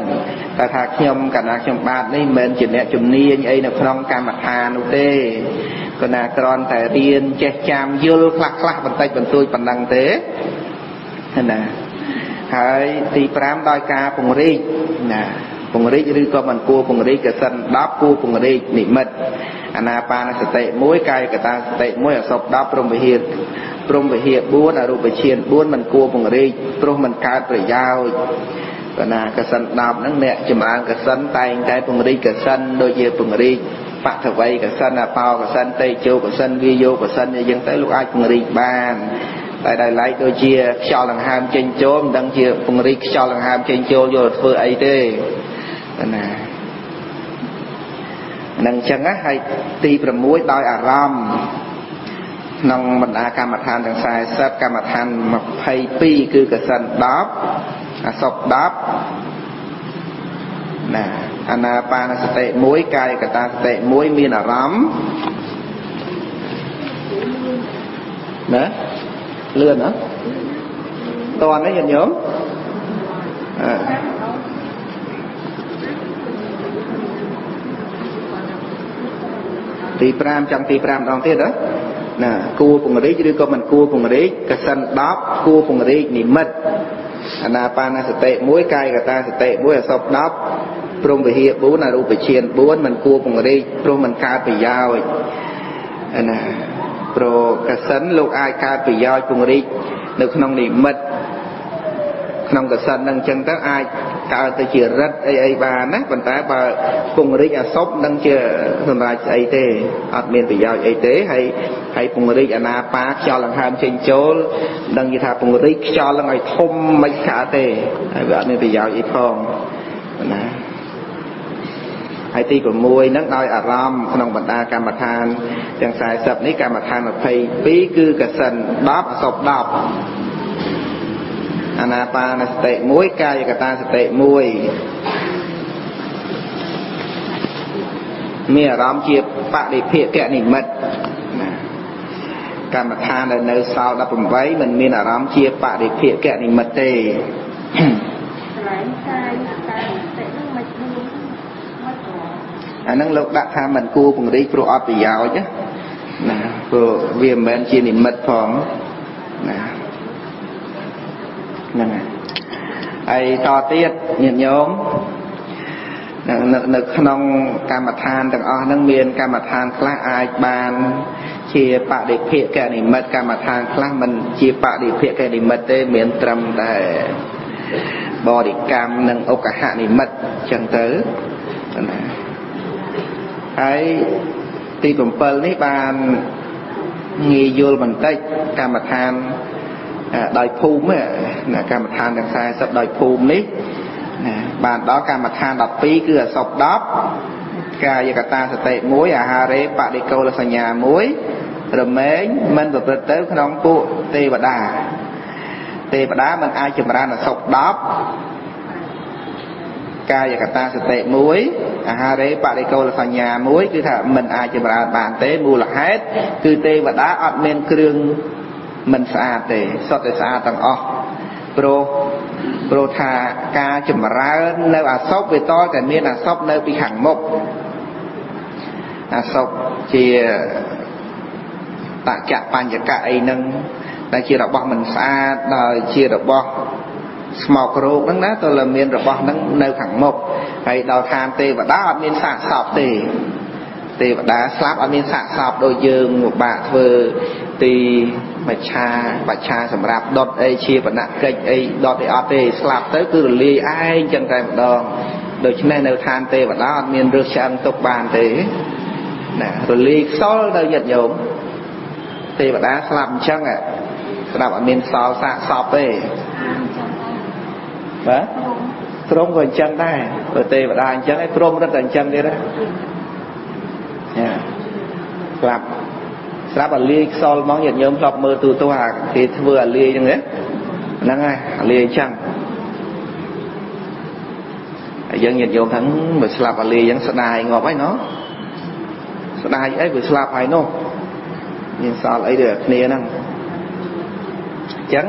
แต่ถ้าเขียมกันนะเขียมบาดนี่เหมือนจุดเนี้ยจุดนี้ยังไอ้เด็กขนมกรรมฐานอุเตก็น่ากรอนแต่เรียนแจกจามยืลคลักคลักบรรทัดบรรทุยบรรดังเตะนะหายตีพรามดอยกาปงรีนะปงรีหรือก็มันกลัวปงรีกระสันดับกลัวปงรีนิมิตอนาปานสติมุ้ยกายกตาสติมุ้ยศพดับปรมวิหิตปรมวิหิตบุญอรูปเชียนบุญมันกลัวปงรีปรมมันการประยาวก็น่ากระสันดับนั่นเนี่ยจำอางกระสันตายกายปงรีกระสันโดยเยปงรีปัทวัยกับสันอาเปากับสันเตโจกับสันวิโยกับสันยังแต่ลูกอาจุงรีบ้านแต่ได้ไล่โดยเชี่ยชาวหลังหามเจนโจมดังเชี่ยปุงรีชาวหลังหามเจนโจโยดเฟอไอเด้นะดังจังนะให้ตีประมุ้ยตายอารามนองบรรดากรรมฐานทางสายสับกรรมฐานมาไพ่ปี้คือกับสันดับศพดับนะอนาปานสติมุ้ยกายกตาสติมุ้ยมีอารมณ์นะเลื่อนนะตอนนี้เห็นโยมตีพรามจังตีพรามลองเทียดนะนะกูปุงริกหรือก็มันกูปุงริกกสันดับกูปุงริกนิมิตอนาปานสติมุ้ยกายกตาสติมุ้ยศพดับปรุงวิหิตบุญอารูปเชียนบุญมันกลัวปงรีปรุงมันกาปิยาวอันน่ะโปรกสันลูกอายกาปิยาวปงรีในขนมนี่มัดขนมกสันดังจังตั้งอายกาตะเจียรัดไอไอบานะบรรดาบาปงรีอาศพดังเจอสมัยไอเตอัดเมียนปิยาวไอเตให้ให้ปงรีอนาปาขยอหลังหามเชนโจลดังยิธาปงรีขยอหลังไอทมไม่ขาเตอัดเมียนปิยาวไอทองนะ ให้ตีกับมวยนักน้อยอารมณ์ขนมบรรดากรรมฐานอย่างสายสับนี้กรรมฐานไปปีคือกระสันดับศพดับอนาปานสติมวยกายกตาสติมวยเมื่อรำเจียบปะดิเพียแกนิมัดกรรมฐานในเนื้อสาวดับไว้มันมีอารมณ์เจียบปะดิเพียแกนิมัดเตอันนั้นเราดักทำมันกูปุ่งได้โปรอภิยาวจ้ะนะโปรเวียมมันเจียนิมัดพร้อมนะนั่นไอต่อเตี้ยเหนียบโยมนึกน้องกรรมฐานต่างอ๋อนักเรียนกรรมฐานคละอายบานเชียปะเด็กเพียแก่นิมิตกรรมฐานคละมันเชียปะเด็กเพียแก่นิมิตได้เหมือนตรำแต่บริกรรมนั่งอกหักนิมิตจังเต๋อไอ้ตีผมเปิลนี่บานงีโยลมันได้กรรมฐานดอยภูมิเนี่ยกรรมฐานต่างสายสับดอยภูมินี้บานดอกการมาทานดับปีเกลือศพดับกายกตาสเตมวยอาหารเรปะดิโกลสัญญามวยหรือเม้งมันแบบเติมขนมปุเตปดาเตปดามันอาจิมราณศพดับกายกตาสเตมวยอาหารเรปะดิโกลสัญญามวยคือถ้ามันอาจิมราณบานเตมูลเหตุคือเตปดาอัดเมนเครื่องมันสะอาดเตสดสะอาดต่างออกโปรโปรธากาจุมราเนื้ออาศบไปต่อแต่เมียนอาศบเนื้อปีขังมกอาศบเจียตะจะปัญญากะไอหนึ่งแต่เจียดอกบอมันสะอาดแต่เจียดอกบอสมอกรูนั่นนะตัวละเมียนดอกบอนั่นเนื้อขังมกไอดาวทานเตวดาเมียนสะสอบเตเตวดาสลับเมียนสะสอบโดยยืมบะเวตีปัจชาปัจชาสำหรับดอทเอเชียปนักเกจไอดอทเออาเตสลับเตอร์คือลีไอจังใจมันดองโดยเฉพาะแนวทางเตแบบนั้นมีเรื่องเชื่อมตกบานเตนะลีโซ่เราหยัดโยมเตแบบนั้นสลับช่างอ่ะสลับมีนซอสสอบเตปะตรงกันจังได้เตแบบนั้นจังได้ตรงระดับจังได้แล้วเนี่ยกลับสลับอันเลี้ยซอลมองเห็นโยมกลับมือตัวตัวหักที่เบื่อเลี้ยอย่างเงี้ยนั่งไงเลี้ยช่างยังเห็นโยมทั้งเหมือนสลับอันเลี้ยยังสนายงอไว้เนาะสนายไอ้เหมือนสลับไอ้โน่ยังซอลไอ้เดือดเนี่ยนั่งจัง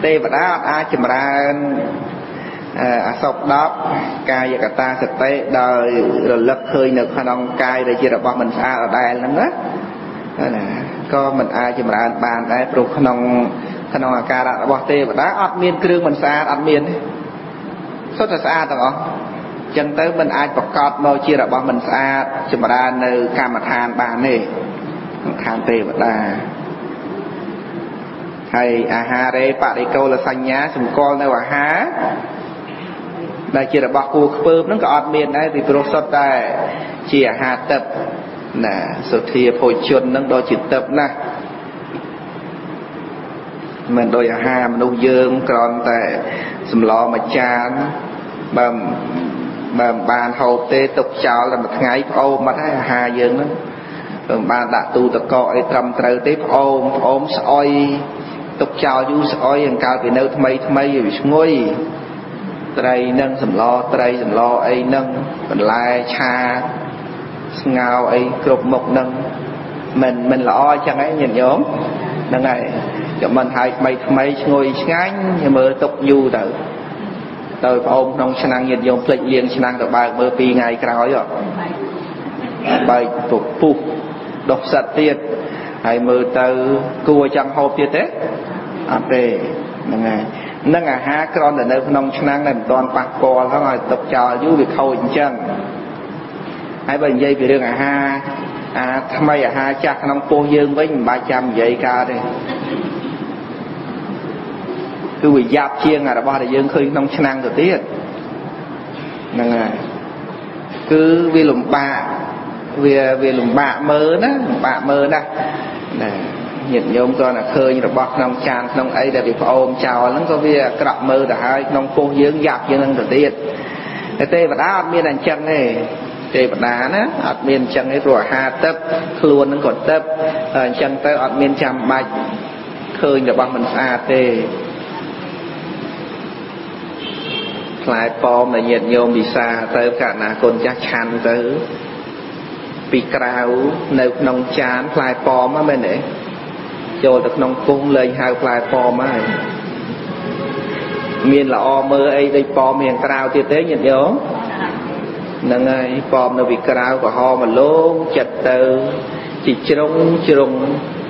เตปดาอาจิมรานอาศบดับกายกตาสเตโดยระลึกเคยนึกขนองกายโดยจิตระบอบมันสะอาดได้นั่นนะก็มันอาจิมราบานได้ปลุกขนองขนองอาการะบอเตแบบนั้นอัดเมียนเครื่องมันสะอาดอัดเมียนสดสะอาดต่างอ๋อจังเตอร์มันอาจประกอบโมจิระบอมันสะอาดจิมราในการมาทานบานนี่ทานเตแบบนั้นให้อาหารเรปะเรโกละสัญญาสมกรในว่าหาได้จิระบอกูเพิ่มนั่นก็อัดเมียนได้ติดปลุกสดได้เจียหาเต็บน่ะสุธีโพชฌนนั่งโดยจิตเติบนะมันโดยอาหารมันดูเยิ้มกรอนแต่สมลอมาจานบะบะบานเฮาเตตกเจ้าแล้วมันไงพอมาได้อาหารเยิ้มนั้นบานตะตูตะกอไอ้ตรำเตยเตพอมพอมสอยตกเจ้าอยู่สอยอย่างการไปเนื้อทำไมทำไมอยู่ชงวยไตรนั่งสมลอไตรสมลอไอ้นั่งเป็นลายชาเงาไอ้กรบหมกนั่งมันมันละอ้อจังไอ้ยันย้อมนั่งไงจะมันหายไปทำไมงวยง่ายเมื่อตกอยู่เต๋อเต๋อพระองค์น้องชนะยันย้อมเพลิดเลียงชนะต่อไปเมื่อปีไงกระหอยอ่ะใบปลุกปุกดอกสัตเตียดไอ้เมื่อเต๋อกลัวจังหอบเตียดเต๋ออาเต๋นั่งไงนั่งไงฮะกรอนเดินน้องชนะนั่นตอนปากกอแล้วไงตกใจอยู่ไปเข้าอินจังไอ้บรรยายไปเรื่องอาหารอาทำไมอาหารจากน้องโปยืนไว้บาจำใหญ่กาเลยคือวิญญาณเชียงอะเราบอกแต่ยืนเคยน้องชนะตัวเตี้ยนั่งไงคือวิลุมปะเววิลุมปะเมินนะปะเมินนะหยิบโยมก็น่ะเคยเราบอกน้องชานน้องไอ้แต่ไปพออมชาวนั้นก็เวกระเมินแต่ให้น้องโปยืนหยาบยืนนั่งตัวเตี้ยแต่เต้แบบอ้าวมีแต่จังเลย เทวดานะอัดเมียนจังให้ตัวหาเต็บลวนนั่งกดเต็บจังเตออัดเมียนจำใบเคยจะบังมันอาเตคลายปอมในเย็นโยมบิซาเตอการนาคนจักชันเตอปีกราวในนองจานคลายปอมมาไม่ไหนโจทย์นองกุ้งเลยหาคลายปอมมาเมียนละออเมื่อไอ้ได้ปอมเมียนกราวเตอเตอเย็นโยมนั่งไงปอมนวิกราวก็หอมันโล่งจัดเตอจิจรงจรง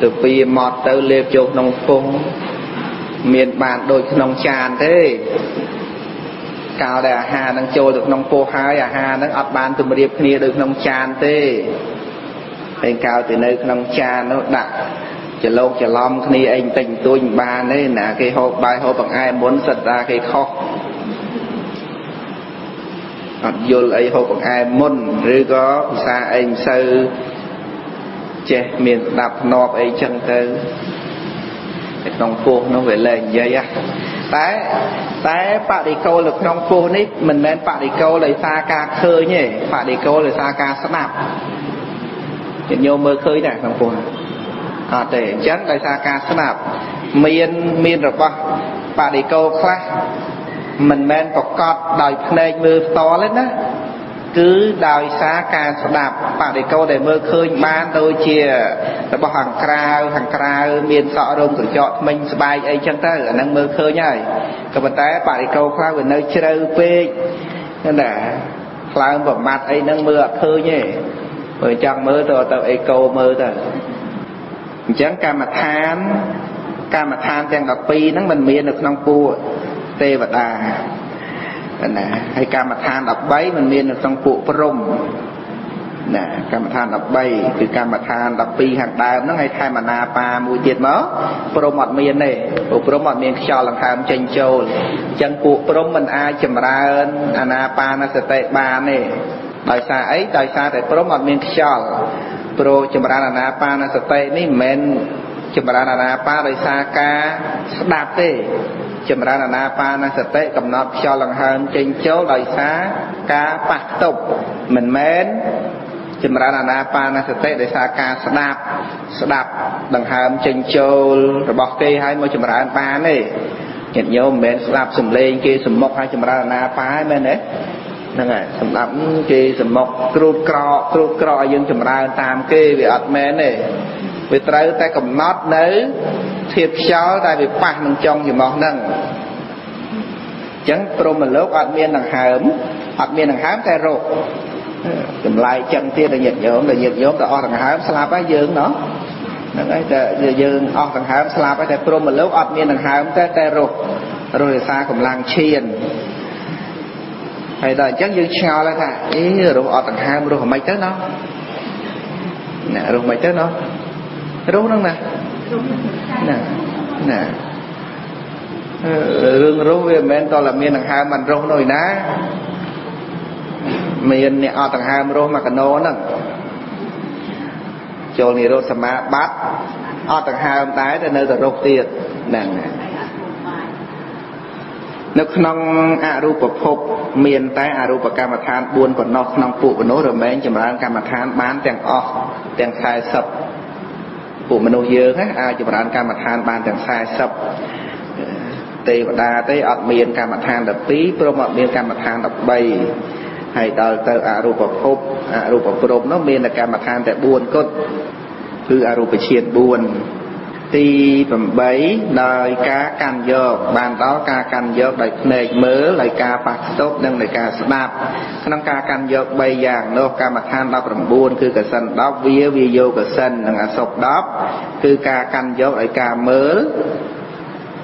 ตัวปีหมอดเตอเล็บโจกนองฟงเมียนบานโดยนองจานเท่กาวแต่อาหารนังโจตัวน้องโพหายอาหารนังอับบานตัวเรียบเนียตัวน้องจานเต้เป็นกาวตัวนึกน้องจานน้องดักจะโลกจะล้อมเนียเองติ่งตัวบานได้หนาเคยหอบใบหอบปังไอ้ม้วนสัตตาเคยคอกอัดโยนไอ้หอบปังไอ้ม้วนหรือก็ซาเองซื้อเจมีดับนอบไอ้จังเต้น้องโพน้องเวรเลยเยอะแต่แต่ปาริโกหรือน้องโฟนี่มันเป็นปาริโกเลยซากาเคยเนี่ยปาริโกเลยซากาสนับเห็นโยมเมื่อเคยเนี่ยน้องโฟอ่าแต่ฉันเลยซากาสนับเมียนเมียนหรือเปล่าปาริโกคลามันเป็นประกอบโดยในมือต่อเลยนะคือโดยซากาสนับปาริโกเลยเมื่อเคยบ้านโดยเชียแต่พอห่างกลางห่างกลางเมียนสอดลมถึงเจาะมันสบายไอ้ฉันเตอร์นั่งเมื่อเคยเนี่ยก็มันแต่ปาริโกคลาวันนั้นเชื่อเป้นั่นแหละคลาแบบมัดไอ้นั่งเมื่อเธอเนี่ยเหมือนจังเมื่อตัวตัวไอ้โกเมื่อตัวจังการมาทานการมาทานจังกับปีนั่งมันเมียนกับน้องปูเตวดานั่นแหละให้การมาทานอับใบมันเมียนกับน้องปูพรมนะการมาทานอับใบคือการมาทานอับปีหักดาวนั่งให้ทายมานาปามูเจียดมั้งโปรโมทเมียนเนี่ยโปรโมทเมียนชาวหลังคามเชนโจลจังปุโปรมันอาจมราเอิญอานาปานาสเตบาเนี่ยดอยซาไอ้ดอยซาแต่โปรโมทเมียนชาวโปรจมราอานาปานาสเตนี่เหม็นจมราอานาปาดอยซากาสดาเต้จมราอานาปานาสเตกำนับชาวหลังคามเชนโจลดอยซากาปักตบเหม็นเหม็นจมรานานาปานาสเตได้สากาสดับสดับดังหามเชงโจลระบอกเกย์ให้มาจมรานาปานี่เห็นโยมเหม็นสดับสมเลงเกย์สมมกให้จมรานานาปาแม่เนี่ยนั่นไงสดับเกย์สมมกกรูดกรอครูดกรอยังจมรานาตามเกย์วิอัดแม่เนี่ยวิตรายแต่กับน็อตเนื้อเทียบเช้าได้วิปักมันจงอยู่มองนั่งจังโปรมันโลกอัดเมียนดังหามอัดเมียนดังหามแต่โรคจำลายจังเตี้ยแต่หยิบโยมแต่หยิบโยมแต่ออกต่างหากสลับไปยืนเนาะนั่นไงแต่ยืนออกต่างหากสลับไปแต่โปรมันแล้วอดเมียนต่างหากแต่แต่รกโรยซากำลังเชียนไอ้แต่จังยืนเงาแล้วค่ะเออรู้ออกต่างหากรู้ของไม่เจ้าเนาะน่ะรู้ไม่เจ้าเนาะรู้นั่งนะน่ะน่ะเรื่องรู้เรื่องแม่นตอนละเมียนต่างหากมันรู้หน่อยนะเมียนเนี่ยเอาต่างหามโรมากโนนั่งโจนี่รสมาบัตเอาต่างหามตายแต่เนื้อแต่รกเตี้ยนั่งนึกน้องอารูปภพเมียนแต่อารูปกรรมฐานบวนกว่านอกน้องปู่มโนหรือแม่จำร้านกรรมฐานบ้านแต่งออกแต่งสายสับปู่มโนเยอะฮะอาจำร้านกรรมฐานบ้านแต่งสายสับเตวดาเตออดเมียนกรรมฐานดับปีโปรโมทเมียนกรรมฐานดับใบให้ตาเตออารูปภพอารูปปรมน้องเมียนการมาทานแต่บวนก็คืออารูปเชียนบวนตีปั่มใบลอยกาการโยกบานต้อกาการโยกลอยเนยเมื่อลอยกาปักตบนั่งลอยกาสนับขนมกาการโยกใบอย่างนกการมาทานเราปั่มบวนคือกระสันดอกวิววิโยกระสันนั่งศพดอกคือกาการโยกลอยกาเมื่อ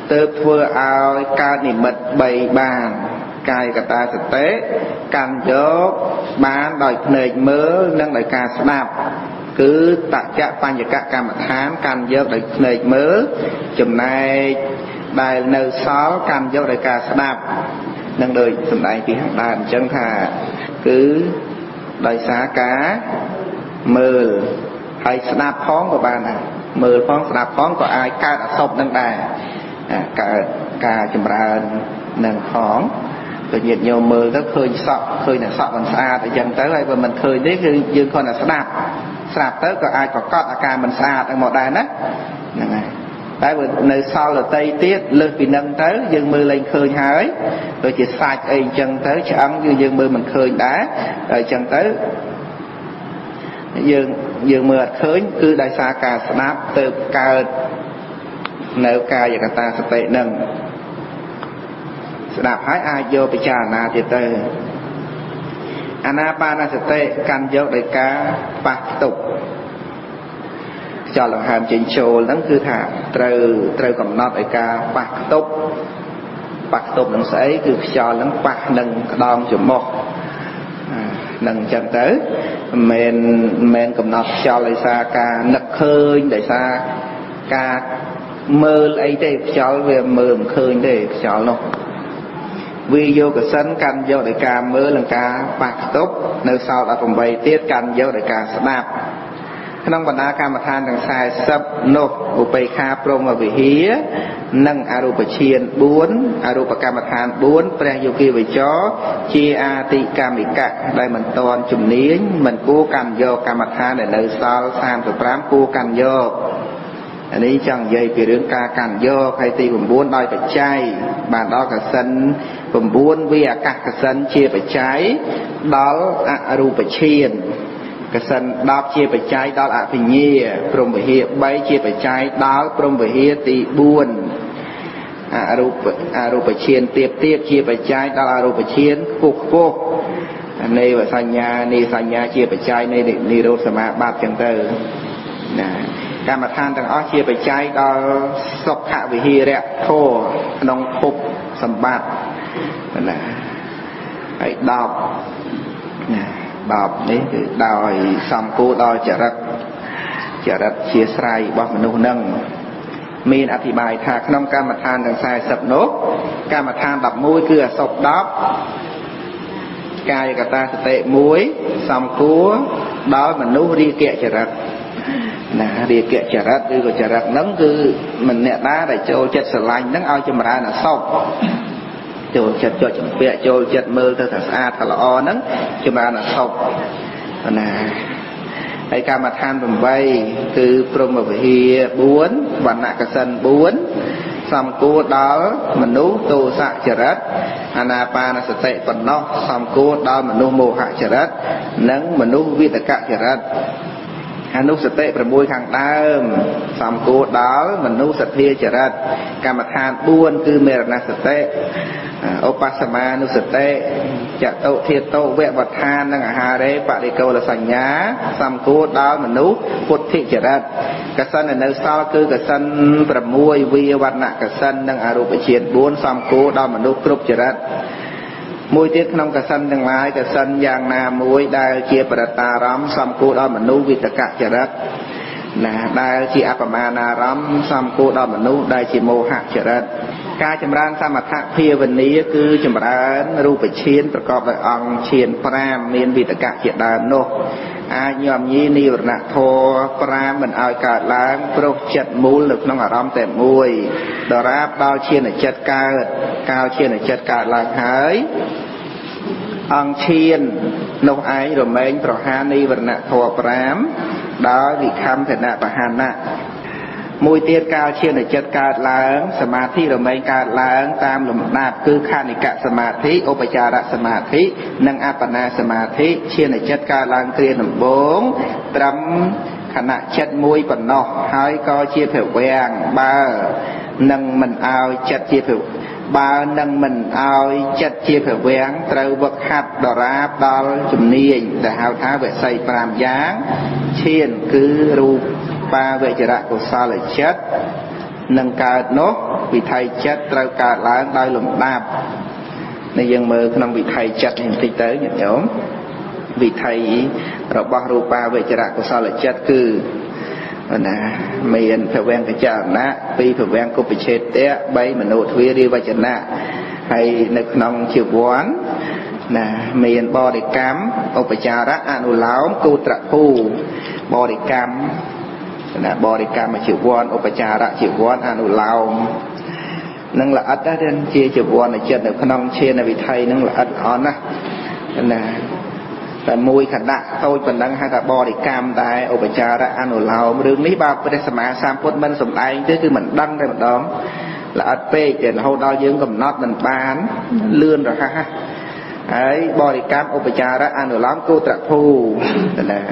เติบเฟื่อเอาการนิมิตใบบานกายกตาสเตการโยกบ้านลอยเนยเมื่อนั่งลอยกาสนับคือตะจะปัญญากรรมฐานการโยกลอยเนยเมื่อจุดในได้เนื้อสาวการโยกลอยกาสนับนั่งเลยสมัยที่หันด้านจังค่ะคือลอยสากาเมื่อให้สนับพ้องกับบ้านเมื่อพ้องสนับพ้องกับอายการศพนั่งได้การการจำเริญนั่งของ แต่เย็นโยมมือก็เคยสอบเคยเนี่ยสอบมันสะอาดแต่ยังแต่อะไรว่ามันเคยได้คือยืนคนอ่ะสะอาดสะอาดแต่ก็อายก็ก็อาการมันสะอาดทั้งหมดได้นะยังไงแต่ในซาวละเตยเตี้ยเลิกปีนั้นแต่ยืนมือเลยเคยหายโดยจิตสายเองยังแต่ช้ำยืนยืนมือมันเคยได้ยังแต่ยืนยืนมือเคยคือได้สาการสะอาดเติบเกิดในกายอย่างตาสเตยหนึ่งสำหรับให้อายโยไปจานาเตเตอนาปานาสติการโยได้กาปัจจุจอลหามจินโชนั่นคือถามเตรเตรกำนัดได้กาปัจจุปัจจุนั่นใช้คือจอนั่นปัจหนึ่งดองจุดหมกหนึ่งจังเตเมนเมนกำนัดจอเลยซากาหนักเคยได้ซากาเมื่อไรได้จอเวียเมื่อเคยได้จอลงวิโยกสันกันโยในการเมื่อหลังการปากตบในสาวอาตมไปเตี้ยกันโยในการสนับน้องบรรดาการประทานทางสายสับนกอุปคาปรมวิหิยนั่งอารูปเชียนบุญอารูปการประทานบุญประโยคีวิจอจีอาติกามิกะได้เหมือนตอนจุ่มนี้เหมือนกู้กันโยการประทานในสาวสามสุพรามกู้กันโยอันนี้จังยัยไปเรื่องการกันโยใครตีผมบุญได้ปัจจัยบาดอกกับสันผมบุญวิอากาศกับสันเชียปัจจัยดอลอรูปเชียนกับสันดอกเชียปัจจัยดอลอภิญญาพรหมวิเฮใบเชียปัจจัยดอลพรหมวิเฮตีบุญอรูปอรูปเชียนเตียบเตียบเชียปัจจัยดอลอรูปเชียนกุกกุกในวิสัญญาในสัญญาเชียปัจจัยในนิโรธสมาบัติจังเตอร์นะการมาทานต่างอ้อเชียไปใจต่อศพขวิหิระโทนองปุบสมบัตินะไอ้ดอกนะดอกนี่คือดอยสามกูดอยจรัสจรัสเชียสไรบอกมนุษย์นั่งมีอธิบายทางขนมการมาทานต่างสายสับนกการมาทานดับมุ้ยคือศพดอกกายกตาสเตมุ้ยสามกูดอยมนุษย์รีเกะจรัสนะเรียกจรัสหรือก็จรัสนั่นคือมันเนี่ยได้แต่โจเจ็ดสลายนั่งเอาจมราหน้าซอกโจเจ็ดโจจมเปียโจเจ็ดมือเธอถัดอาถัดละอนั่งจมราหน้าซอกนะไอการมาทานผมไปคือพรหมวิหิบุญวันนักสันบุญสามกูดอมนุโตสะจรัสอนาปานสติปันนอสามกูดอมนุโมหะจรัสนั่งมนุวิตกะจรัสอนุสติประมวยทางเดิมสามกูดอลมนุสติจรัสกรรมฐานบ้วนคือเมรณสติอปัสมานุสติจะโตเทโตเววัฏฐานนังอาหารเรปริโกลสัญญาสามกูดอลมนุพุทธิจรัสกสันในสาวคือกสันประมวยวิวัณกสันนังอารูปเชียนบ้วนสามกูดอลมนุครุบจรัสมวยเทียนขนมกระสันทั้งหลายกระสันอย่างนามวยได้เจียประตารัมสัมกูดอมนุวิตกะจรัสนะได้เจียปมานารัมสัมกูดอมนุได้เจียโมหะจรัสการจำรานสมถะเพียวันนี้คือจำรานรูปเชียนประกอบด้วยองเชียนพรามเมียนวิตกะเจดานโนอาญยมยีนิวรณโทพรามมันเอากาดล้างโรคเจ็ดมูลหลึกน้องอารมณ์แต่มวยดาราเบาเชียนเจ็ดกาดกาวเชียนเจ็ดกาดล้างหายอังเชียนนกไอรมเองประหานิวรณโทพรามดาวิคัมเถนะประหานะมวยเตี้ยกาวเชียนเจ็ดกาดล้างสมาธิรมเองกาดล้างตามลำดับคือคานิกะสมาธิอุปจารสมาธินังอัปปนาสมาธิเชียนเจ็ดกาดล้างเคลียนบงตรำขณะเช็ดมวยปนนอกหายก็เชียเผื่อแหวงบ้านังมันเอาเจ็ดเชียเผื่อบ้านังมันเอาเจ็ดเชียเผื่อแหวงเตาวักหัดดาราบดาลจุมเนียงแต่หาวท้าเวใส่ปรามยางเชียนคือรูปปาเวจระกุศลเช็ดนังกาดนกวิไทยเช็ดเตากาดล้างได้หลุมดาบในยังมือขนมวิไทยเช็ดเห็นติเต๋ออย่างเดียววิไทยเราบอกรูปาเวจระกุศลเช็ดคือนะเมียนเผวแวงกระจานะปีเผวแวงกุปเชตเตะใบมโนทวีริวัจนะให้นักนองเชียวหวานนะเมียนบริกรรมอุปจาระอนุลาวกุตระภูบริกรรมบริกรรมมาเฉียววอนอุปจาระเฉียววอนอนุลาว นั่งละอัดได้ดันเจียจวบในเจนในพนมเชนในวิไทยนั่งละอัดอ่อนนะนะแต่มวยขณะโต้ปัญญาหากบริกรรมได้อุปจาระอนุลาวเรื่องนี้บาปเป็นสมาสามพุทธมันสมใจนี่คือมันดังได้มันดองละอัดเป้เจนเขาดาวยืงกับน็อตมันปานเลื่อนหรอฮะไอ้บริกรรมอุปจาระอนุลาวกูตระพูนะ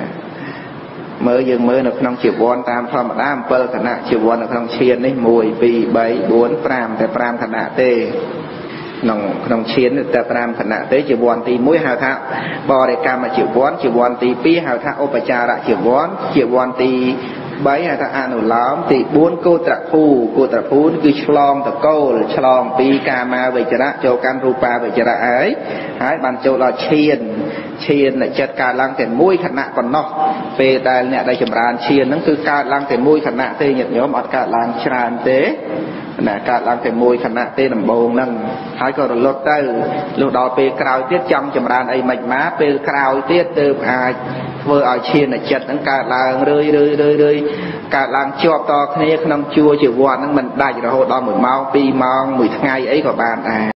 เมื่อยังเมื่อในขนมเฉียบวอนตามพร้อมมาด้ามเปิลขณะเฉียบวอนในขนมเชียนนี่มวยปีใบบ้วนปรามแต่ปรามขณะเตะน้องขนมเชียนแต่ปรามขณะเตะเฉียบวอนตีมวยหาวทะบริกรรมมาเฉียบวอนเฉียบวอนตีปีหาวทะอุปจาระเฉียบวอนเฉียบวอนตีใบหาวทะอนุล้อมตีบ้วนโกตระพูโกตระพูนคือฉลองตะโกหรือฉลองปีกามาเวจระโจการรูปาเวจระไอ้หายบันโจลเชียนเชียนจัดการล้างแต่มวยขณะก่อนนอกเปได้เนี่ยได้ชำระเชียนนั่นคือการล้างแต่มวยขณะเตยเนี่ยโยมอดการล้างชรานเตนะการล้างแต่มวยขณะเตยลำโบงนั่งหายก็ลดเตยลูกดอกเปกราวเตี้ยจำชำระไอ้หมัดม้าเปกราวเตี้ยเติมหายเวอเชียนจัดนั่งการล้างเรื่อยเรื่อยเรื่อยเรื่อยการล้างจอบต่อเนี่ยขนมจัวเจียววันนั่งมันได้จะเราดอกเหมือนเมาปีเมาเหมือนไงไอ้ก็บาน